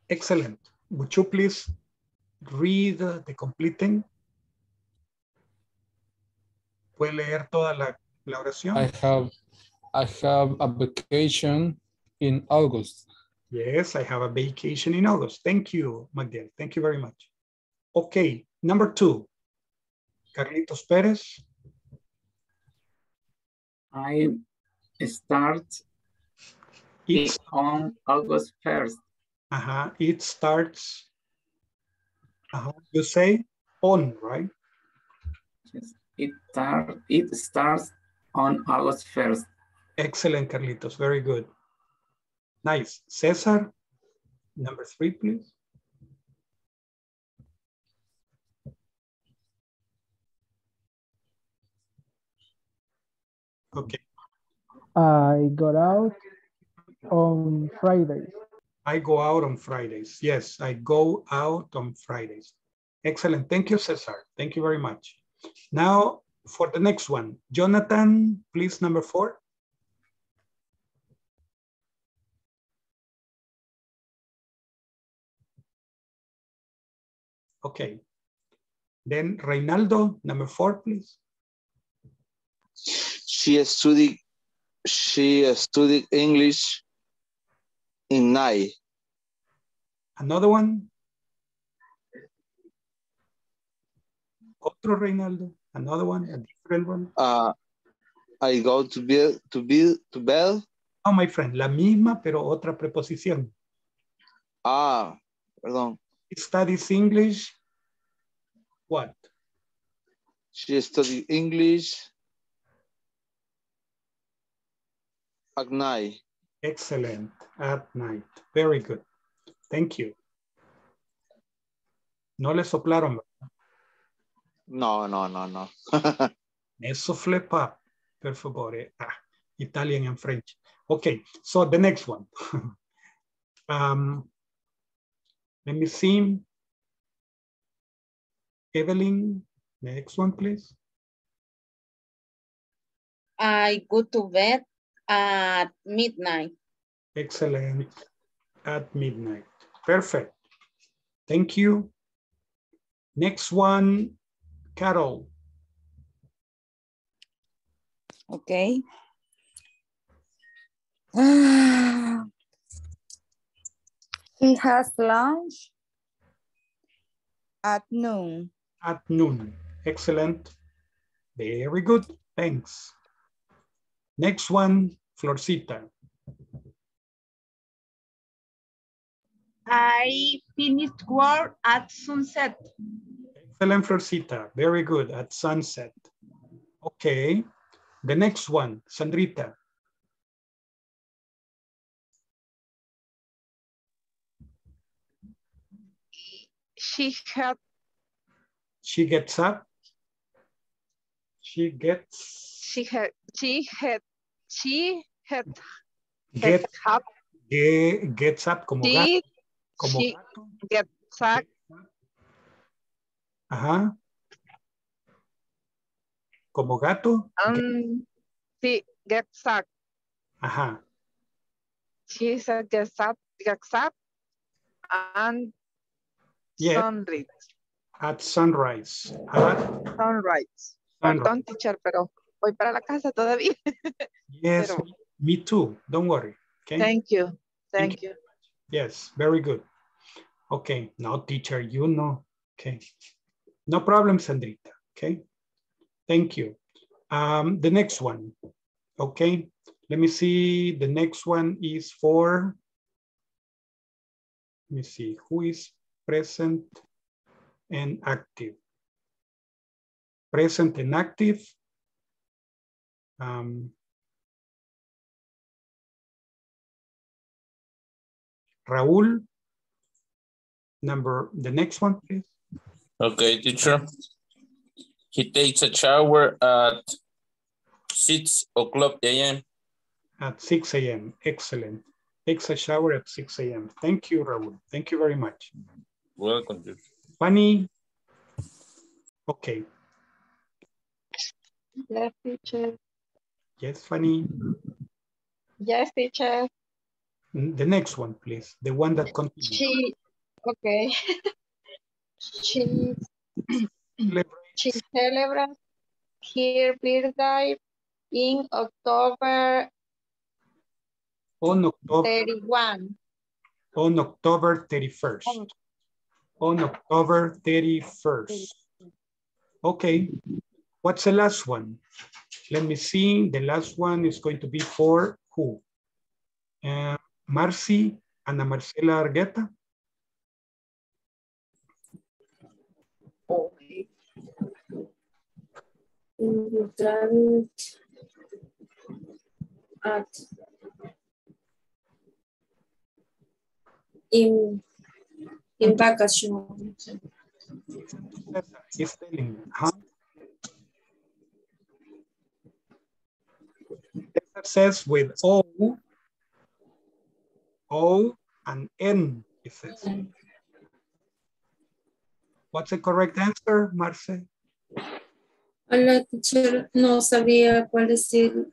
Excellent. Would you please read the completing? ¿Puede leer toda la, la oración? I have, I have a vacation in August. Yes, I have a vacation in August. Thank you, Magdiel. Thank you very much. Okay, number two. Carlitos Perez. I start. It's on August first. Uh-huh. It starts, uh, you say on, right? Yes. It, start, it starts on August first. Excellent, Carlitos. Very good. Nice. Cesar, number three, please. Okay. I got out on Fridays. I go out on Fridays. Yes, I go out on Fridays. Excellent. Thank you, Cesar. Thank you very much. Now for the next one. Jonathan, please, number four. Okay. Then Reynaldo, number four, please. She studied, she studied English in night. Another one. Otro Reynaldo, another one, a different one. Uh, I go to bed, to bed, to bed. Oh, my friend, la misma, pero otra preposición. Ah, perdón. She studies English. What? She studies English at night. Excellent, at night. Very good. Thank you. No le soplaron. No, no, no, no. Ne souffle pas, per favore. Ah, Italian and French. Okay, so the next one. um, let me see. Evelyn, next one, please. I go to bed at midnight. Excellent. At midnight. Perfect. Thank you. Next one, Carol. Okay. Uh, he has lunch at noon. At noon. Excellent. Very good. Thanks. Next one, Florcita. I finished work at sunset. Excellent, Florcita. Very good. At sunset. Okay. The next one, Sandrita. She had. She gets up. She gets. She had. She had. She had. Get up. Get, gets up. Como she, gato. Como she gato. Gets up. Ajá. Como gato. Um, she gets up. Ajá. She said gets up. Gets up. And. Yes. Sunrise. At sunrise. At sunrise. Perdón, teacher, pero voy para la casa todavía. Yes, pero... me too. Don't worry. Okay? Thank you. Thank, Thank you. you. Yes, very good. Okay, now teacher, you know. Okay. No problem, Sandrita. Okay. Thank you. Um, the next one. Okay. Let me see. The next one is for, let me see, who is present and active. Present and active. Um, Raul, number, the next one, please. Okay, teacher. He takes a shower at six o'clock a m At six a m, excellent. Takes a shower at six a m Thank you, Raul. Thank you very much. Welcome. Fanny. Okay. Yes, teacher. Yes, Fanny. Yes, teacher. The next one, please. The one that continues. She, okay. she, she celebrates her birthday in October. On October thirty-first. On October thirty-first. Oh. On October thirty-first. Okay. What's the last one? Let me see. The last one is going to be for who? Uh, Marcy, Ana Marcela Argueta. Okay. At in in vacation. He's telling me, huh? It says with O, O and N, it says. What's the correct answer, Marce? Hola, teacher. No sabía cuál decir.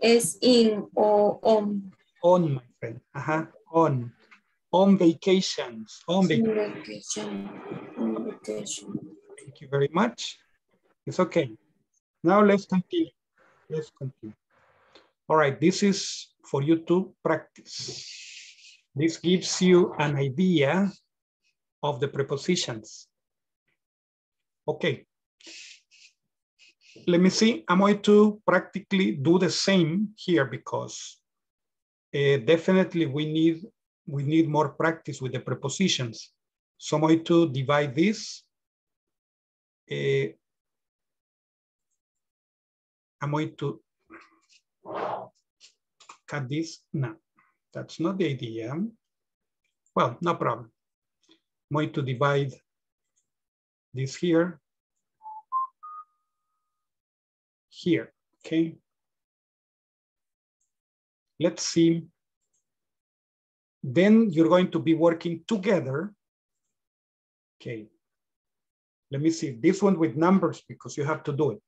Es in o on. On, my friend. Ajá, on. On vacations. On vacation. On vacation. Thank you very much. It's okay. Now let's continue. Let's continue. All right, this is for you to practice. This gives you an idea of the prepositions. Okay, Let me see, I'm going to practically do the same here because uh, definitely we need, we need more practice with the prepositions. So I'm going to divide this. Uh, I'm going to cut this. No, that's not the idea. Well, no problem. I'm going to divide this here. Here, okay. Let's see. Then you're going to be working together. Okay. Let me see this one with numbers because you have to do it.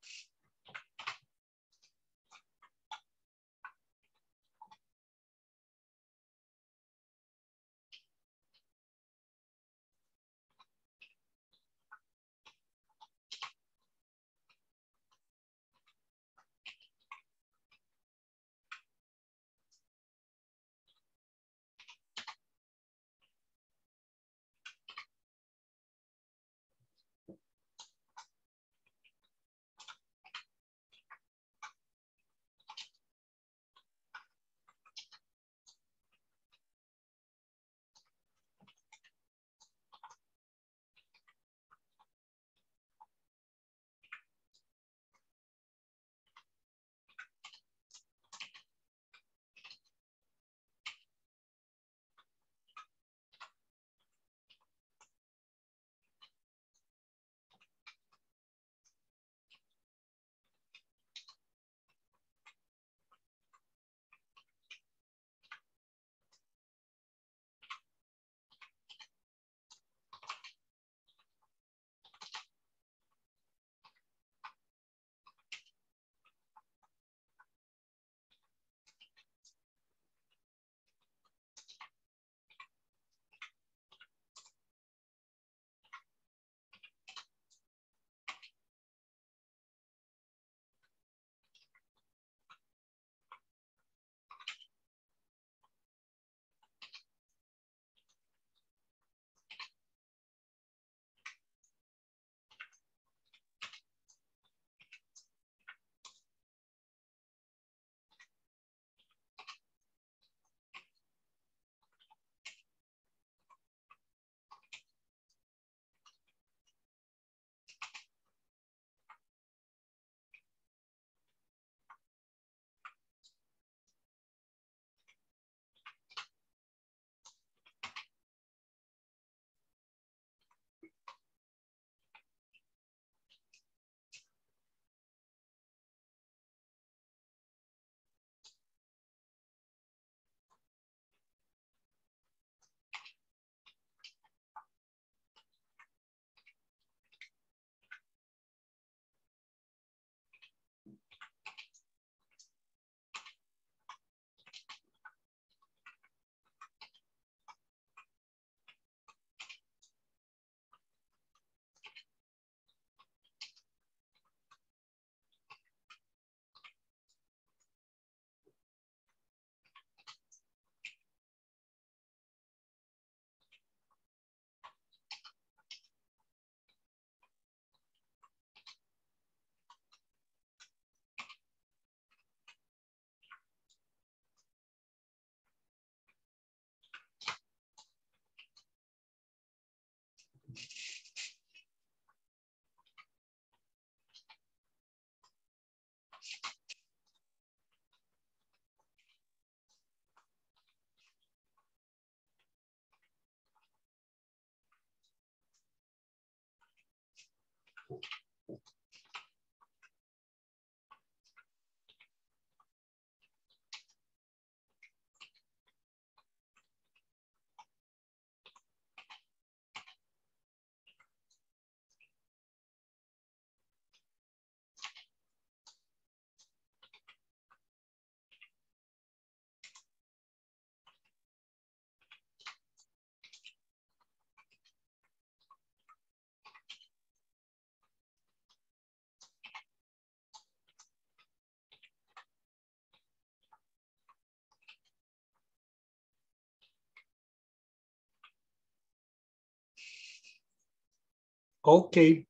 Okay,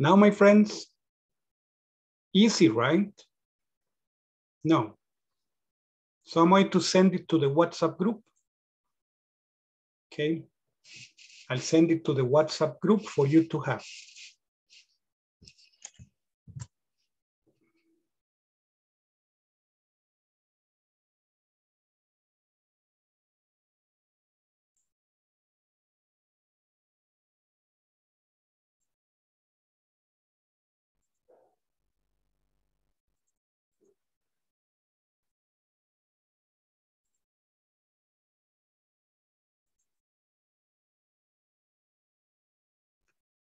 now my friends, Easy, right? No. So I'm going to send it to the WhatsApp group. Okay. I'll send it to the WhatsApp group for you to have.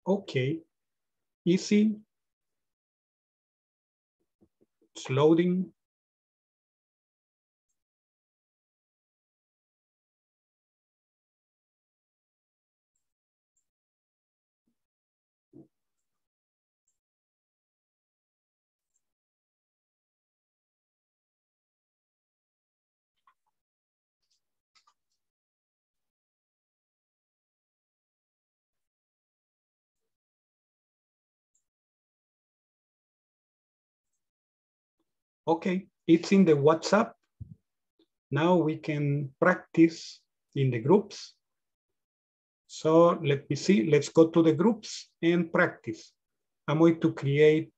Okay, easy, it's loading. Okay, it's in the WhatsApp. Now we can practice in the groups. So let me see, let's go to the groups and practice. I'm going to create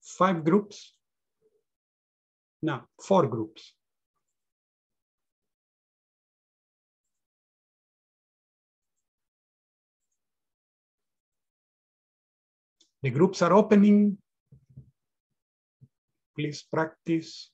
five groups. No, four groups. The groups are opening. Please practice.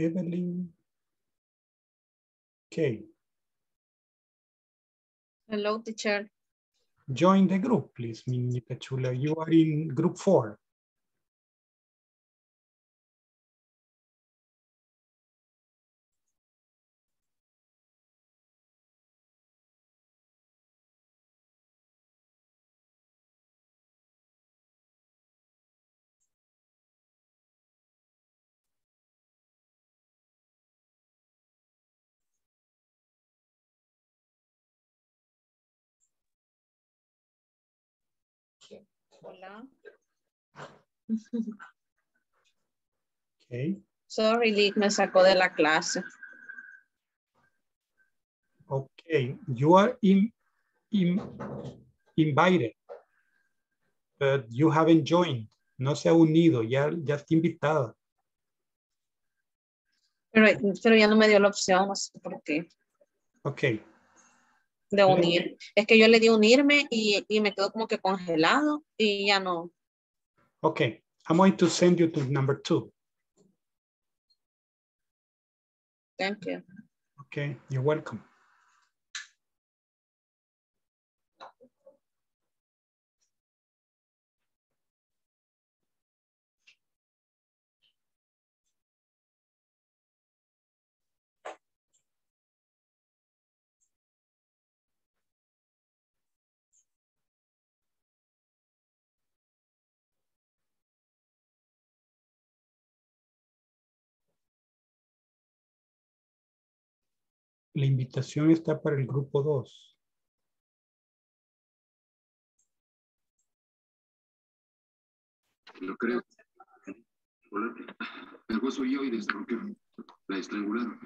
Evelyn. Okay. Hello, teacher. Join the group, please, Minita Chula. You are in group four. Hola. Okay. Sorry, Lick, me sacó de la clase. Okay, you are in, in, invited, but you haven't joined. No se ha unido, ya, ya está invitada. Pero, pero ya no me dio la opción, no sé por qué. Okay. De unir. Es que yo le di unirme y, y me quedo como que congelado y ya no. Okay, I'm going to send you to number two. Thank you. Okay, you're welcome. La invitación está para el grupo dos. No creo. El gozo yo y desbloqueo. La estrangularon.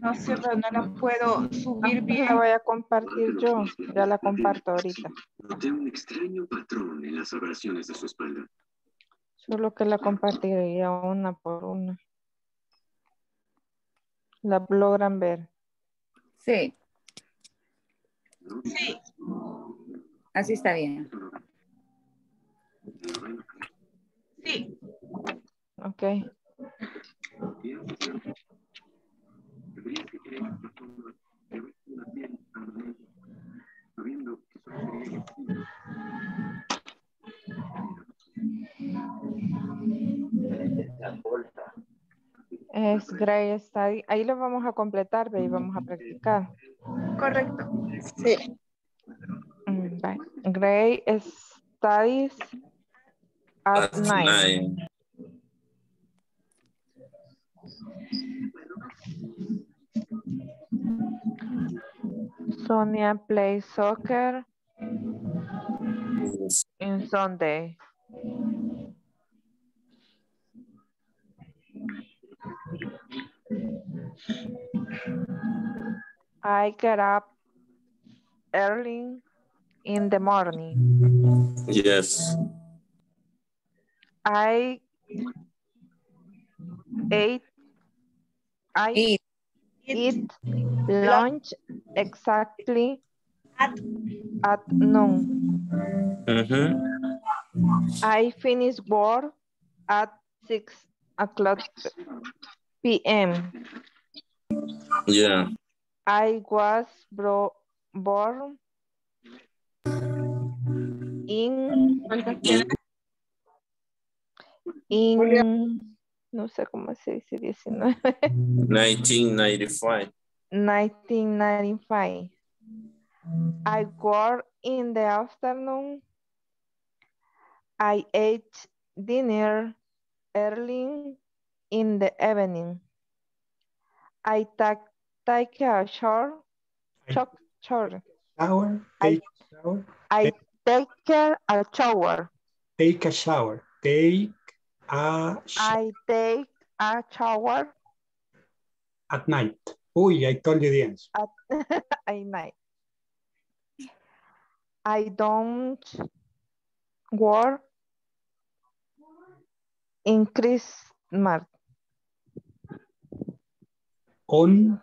No sé, pero no la puedo subir bien. La voy a compartir yo. Ya la comparto ahorita. Noté un extraño patrón en las abrasiones de su espalda. Solo que la compartiría una por una. ¿La logran ver? Sí. Sí. Así está bien. Sí. Ok. Es Grey Study. Ahí lo vamos a completar, ve, y vamos a practicar. Correcto. Sí. Bye. Grey Studies at, at night. Nine. Sonia plays soccer in Sunday. I get up early in the morning. Yes. I ate I eat, eat lunch exactly at, at noon. Mm-hmm. I finish work at six o'clock p m Yeah. I was bro born in in no sé cómo se dice diecinueve. nineteen ninety-five. nineteen ninety-five. I work in the afternoon. I ate dinner early in the evening. I take take a shower. Shower. Shower. Take I, a shower. I take a shower. Take a shower. Take a shower. I take a shower. At night. Uy, I told you the answer. At, at night. I don't work in Christmas. On,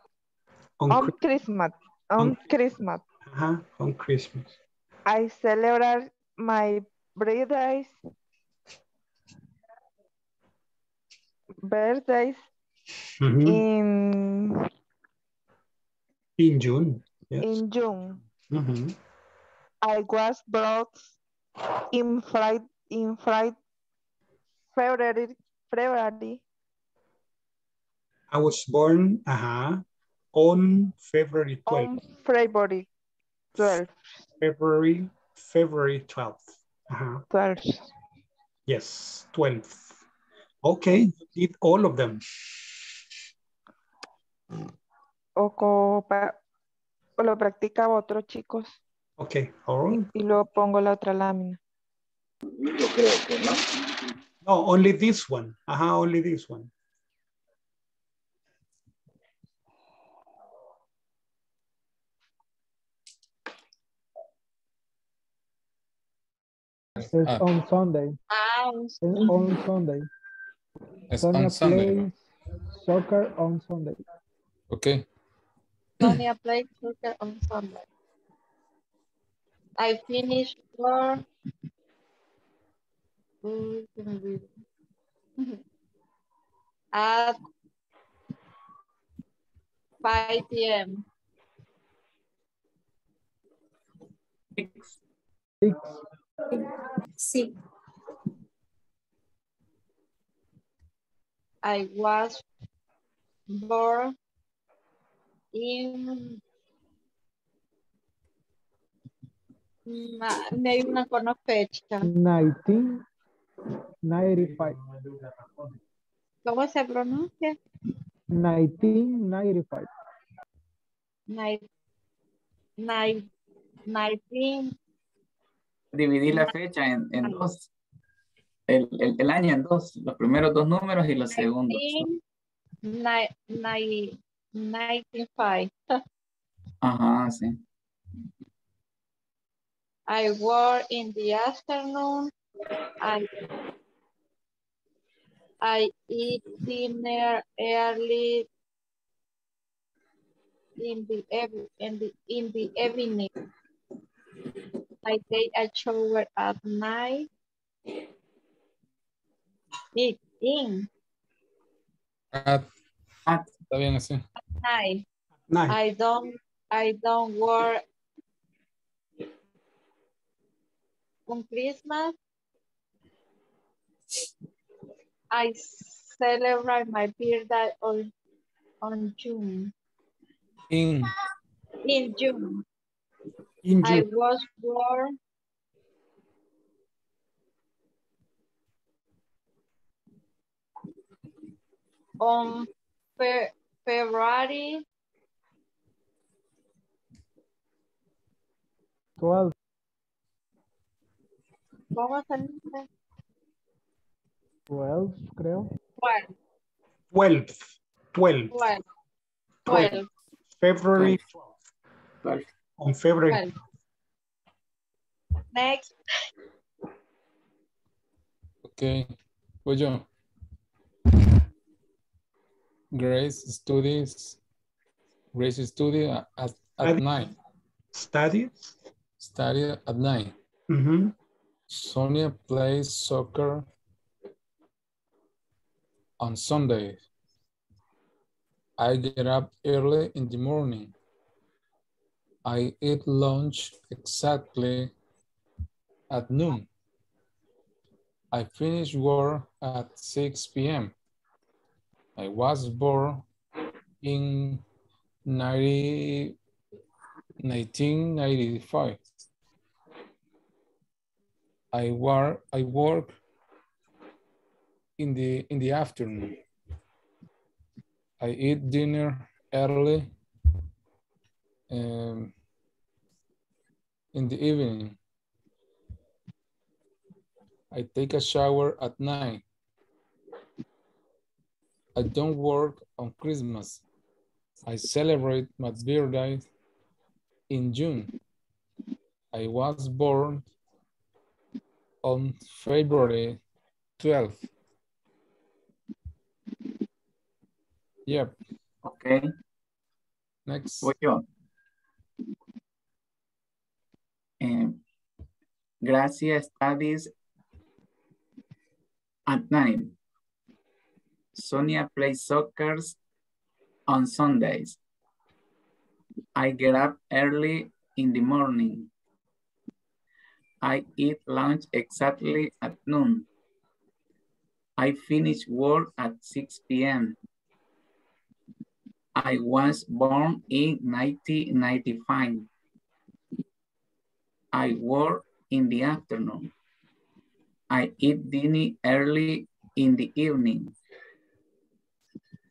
on, on Christmas. On Christmas. Uh-huh, on Christmas. I celebrate my birthdays. Birthdays mm-hmm. in in June. Yes. In June. Mm-hmm. I was brought in Friday in Friday February February. I was born uh-huh, on February twelfth. On February twelfth. February, February twelfth. Uh-huh. twelfth. Yes, twelfth. Okay, did all of them. O lo practica otro, chicos. Okay, all right. Y luego pongo la otra lámina. Yo creo que no. No, only this one. Ajá, uh-huh, only this one. It's uh, on Sunday. It's on Sunday. It's Sonia on Sunday. Plays soccer on Sunday. Okay. Sonia plays soccer on Sunday. I finished work. At five p m Six. Six. Six. I was born in maybe no conozco fecha. nineteen ninety-five. ¿Cómo se pronuncia? nineteen ninety-five. nineteen Dividí la fecha en, en dos, el, el, el año en dos, los primeros dos números y los segundos. nineteen ninety-five. Ajá, sí. I work in the afternoon. I, I eat dinner early in the every in the in the evening. I take a shower at night. It in. At, at, está bien así. At night. Night. I don't I don't work on Christmas. I celebrate my birthday on on June. In in June. In June. I was born. On fe February twelve. ¿Cómo saliste? Twelve, creo. Twelve. Twelve. Twelve. Twelve. February twelfth. Twelve. On February. twelve. Next. Okay. Voy yo. Grace studies. Grace studies at, at study. night. Studies. Study at night. Mm-hmm. Sonia plays soccer on Sunday. I get up early in the morning. I eat lunch exactly at noon. I finish work at six p m I was born in nineteen ninety-five. I work, I work in the, in the afternoon. I eat dinner early um, in the evening. I take a shower at night. I don't work on Christmas. I celebrate my birthday in June. I was born on February twelfth. Yep. Okay. Next. Um, Gracia studies at night. Sonia plays soccer on Sundays. I get up early in the morning. I eat lunch exactly at noon. I finish work at six p m I was born in nineteen ninety-five. I work in the afternoon. I eat dinner early in the evening.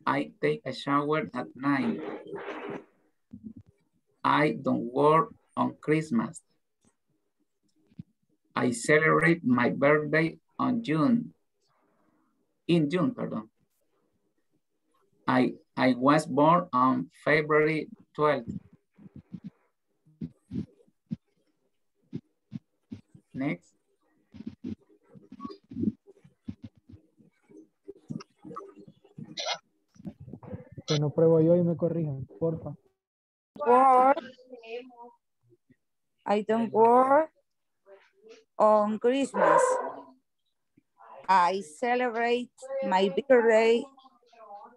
I take a shower at night. I don't work on Christmas. I celebrate my birthday on June. In June, pardon. I, I was born on February twelfth. Next. Que no pruebo yo y me corrijan, porfa. Work. I don't work on Christmas. I celebrate my birthday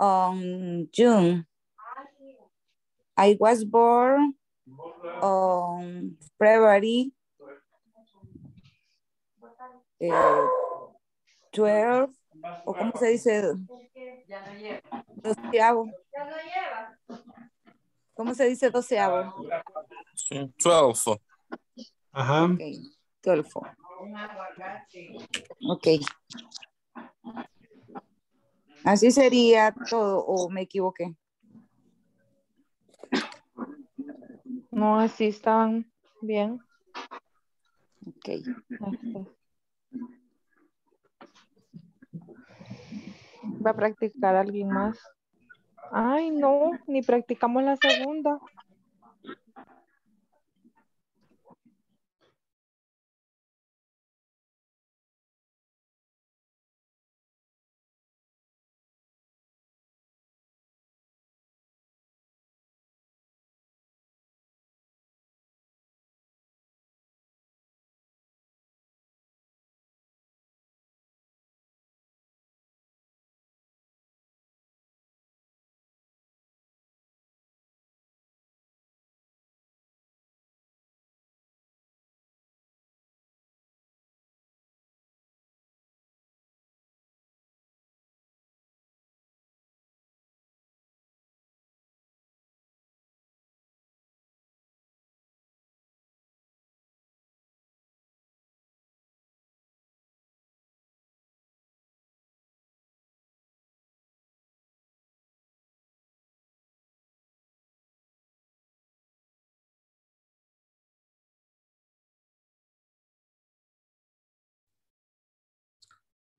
on June. I was born on February uh, twelve. ¿O cómo se dice? Doceavo. ¿Cómo se dice doceavo? Twelve. Ajá. Okay. twelve. Ok. Así sería todo, o me equivoqué. No, así están bien. Ok. ¿Va a practicar alguien más? Ay, no, ni practicamos la segunda.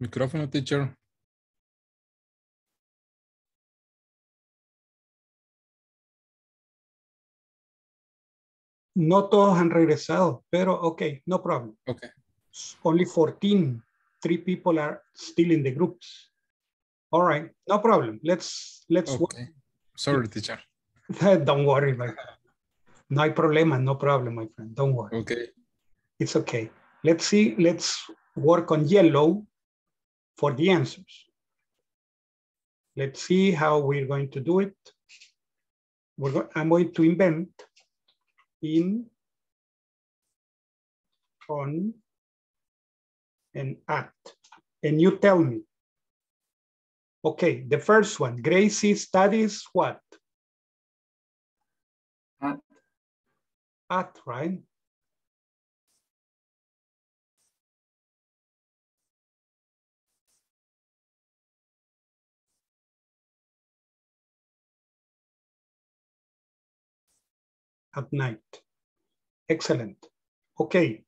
Micrófono, teacher. No todos han regresado, pero okay, no problem. Okay. Only fourteen. Three people are still in the groups. All right, no problem. Let's let's. Okay. Sorry, teacher. Don't worry, my friend. No hay problema, no problem, my friend. Don't worry. Okay. It's okay. Let's see. Let's work on yellow for the answers. Let's see how we're going to do it. We're go I'm going to invent. In, on, and at. And you tell me. Okay, the first one, Gracie studies what? At. At, right? At night. Excellent. Okay.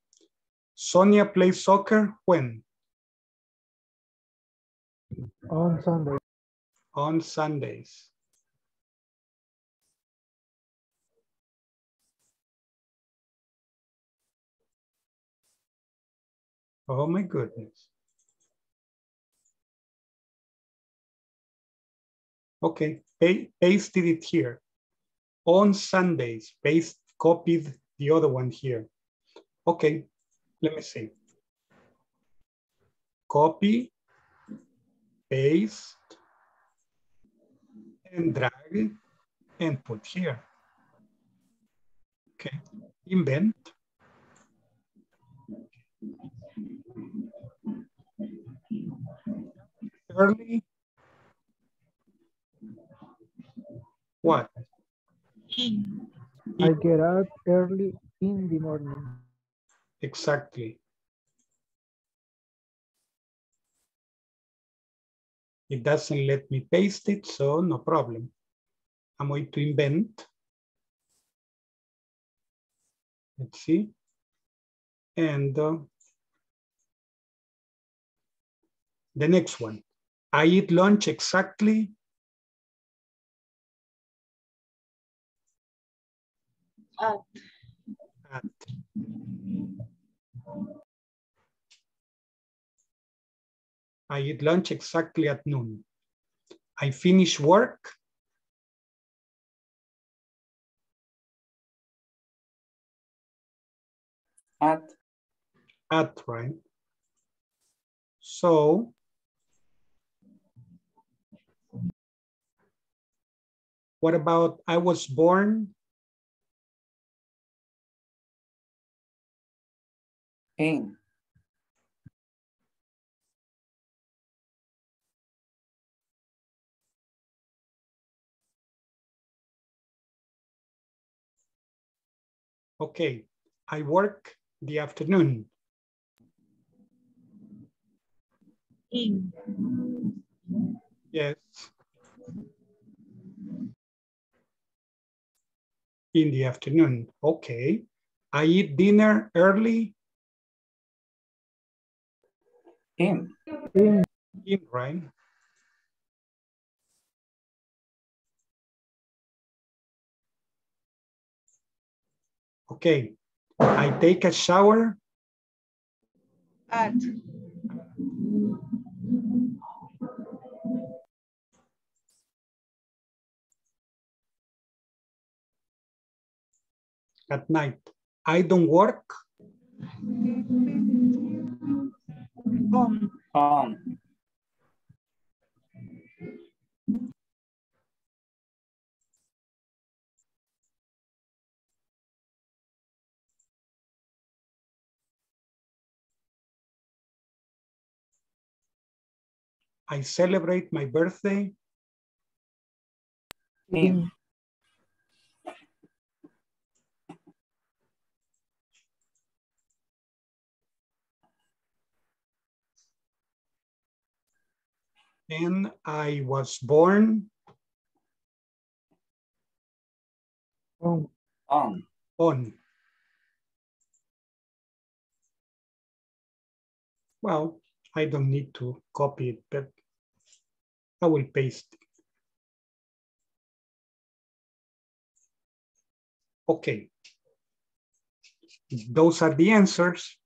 Sonia plays soccer when? On Sunday. On Sundays. Oh my goodness. Okay. Ace did it here. On Sundays, based, copied the other one here. Okay, let me see. Copy, paste, and drag, and put here. Okay, invent. Early. What? In. I get up early in the morning. Exactly. It doesn't let me paste it, so no problem. I'm going to invent. Let's see. And uh, the next one. I eat lunch exactly. At. At. I eat lunch exactly at noon. I finish work. At. At, right? So, what about I was born? In. Okay, I work the afternoon. In. Yes. In the afternoon, okay. I eat dinner early. In. In. In, right? Okay. I take a shower. At. At night. I don't work. On. On. I celebrate my birthday. In. And I was born on. On. On. Well, I don't need to copy it, but I will paste it. Okay, those are the answers.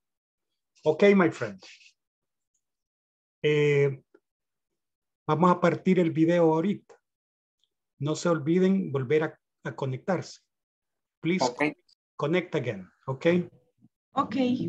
Okay, my friends. Eh, vamos a partir el video ahorita. No se olviden volver a, a conectarse. Please okay. Connect again, okay? Okay.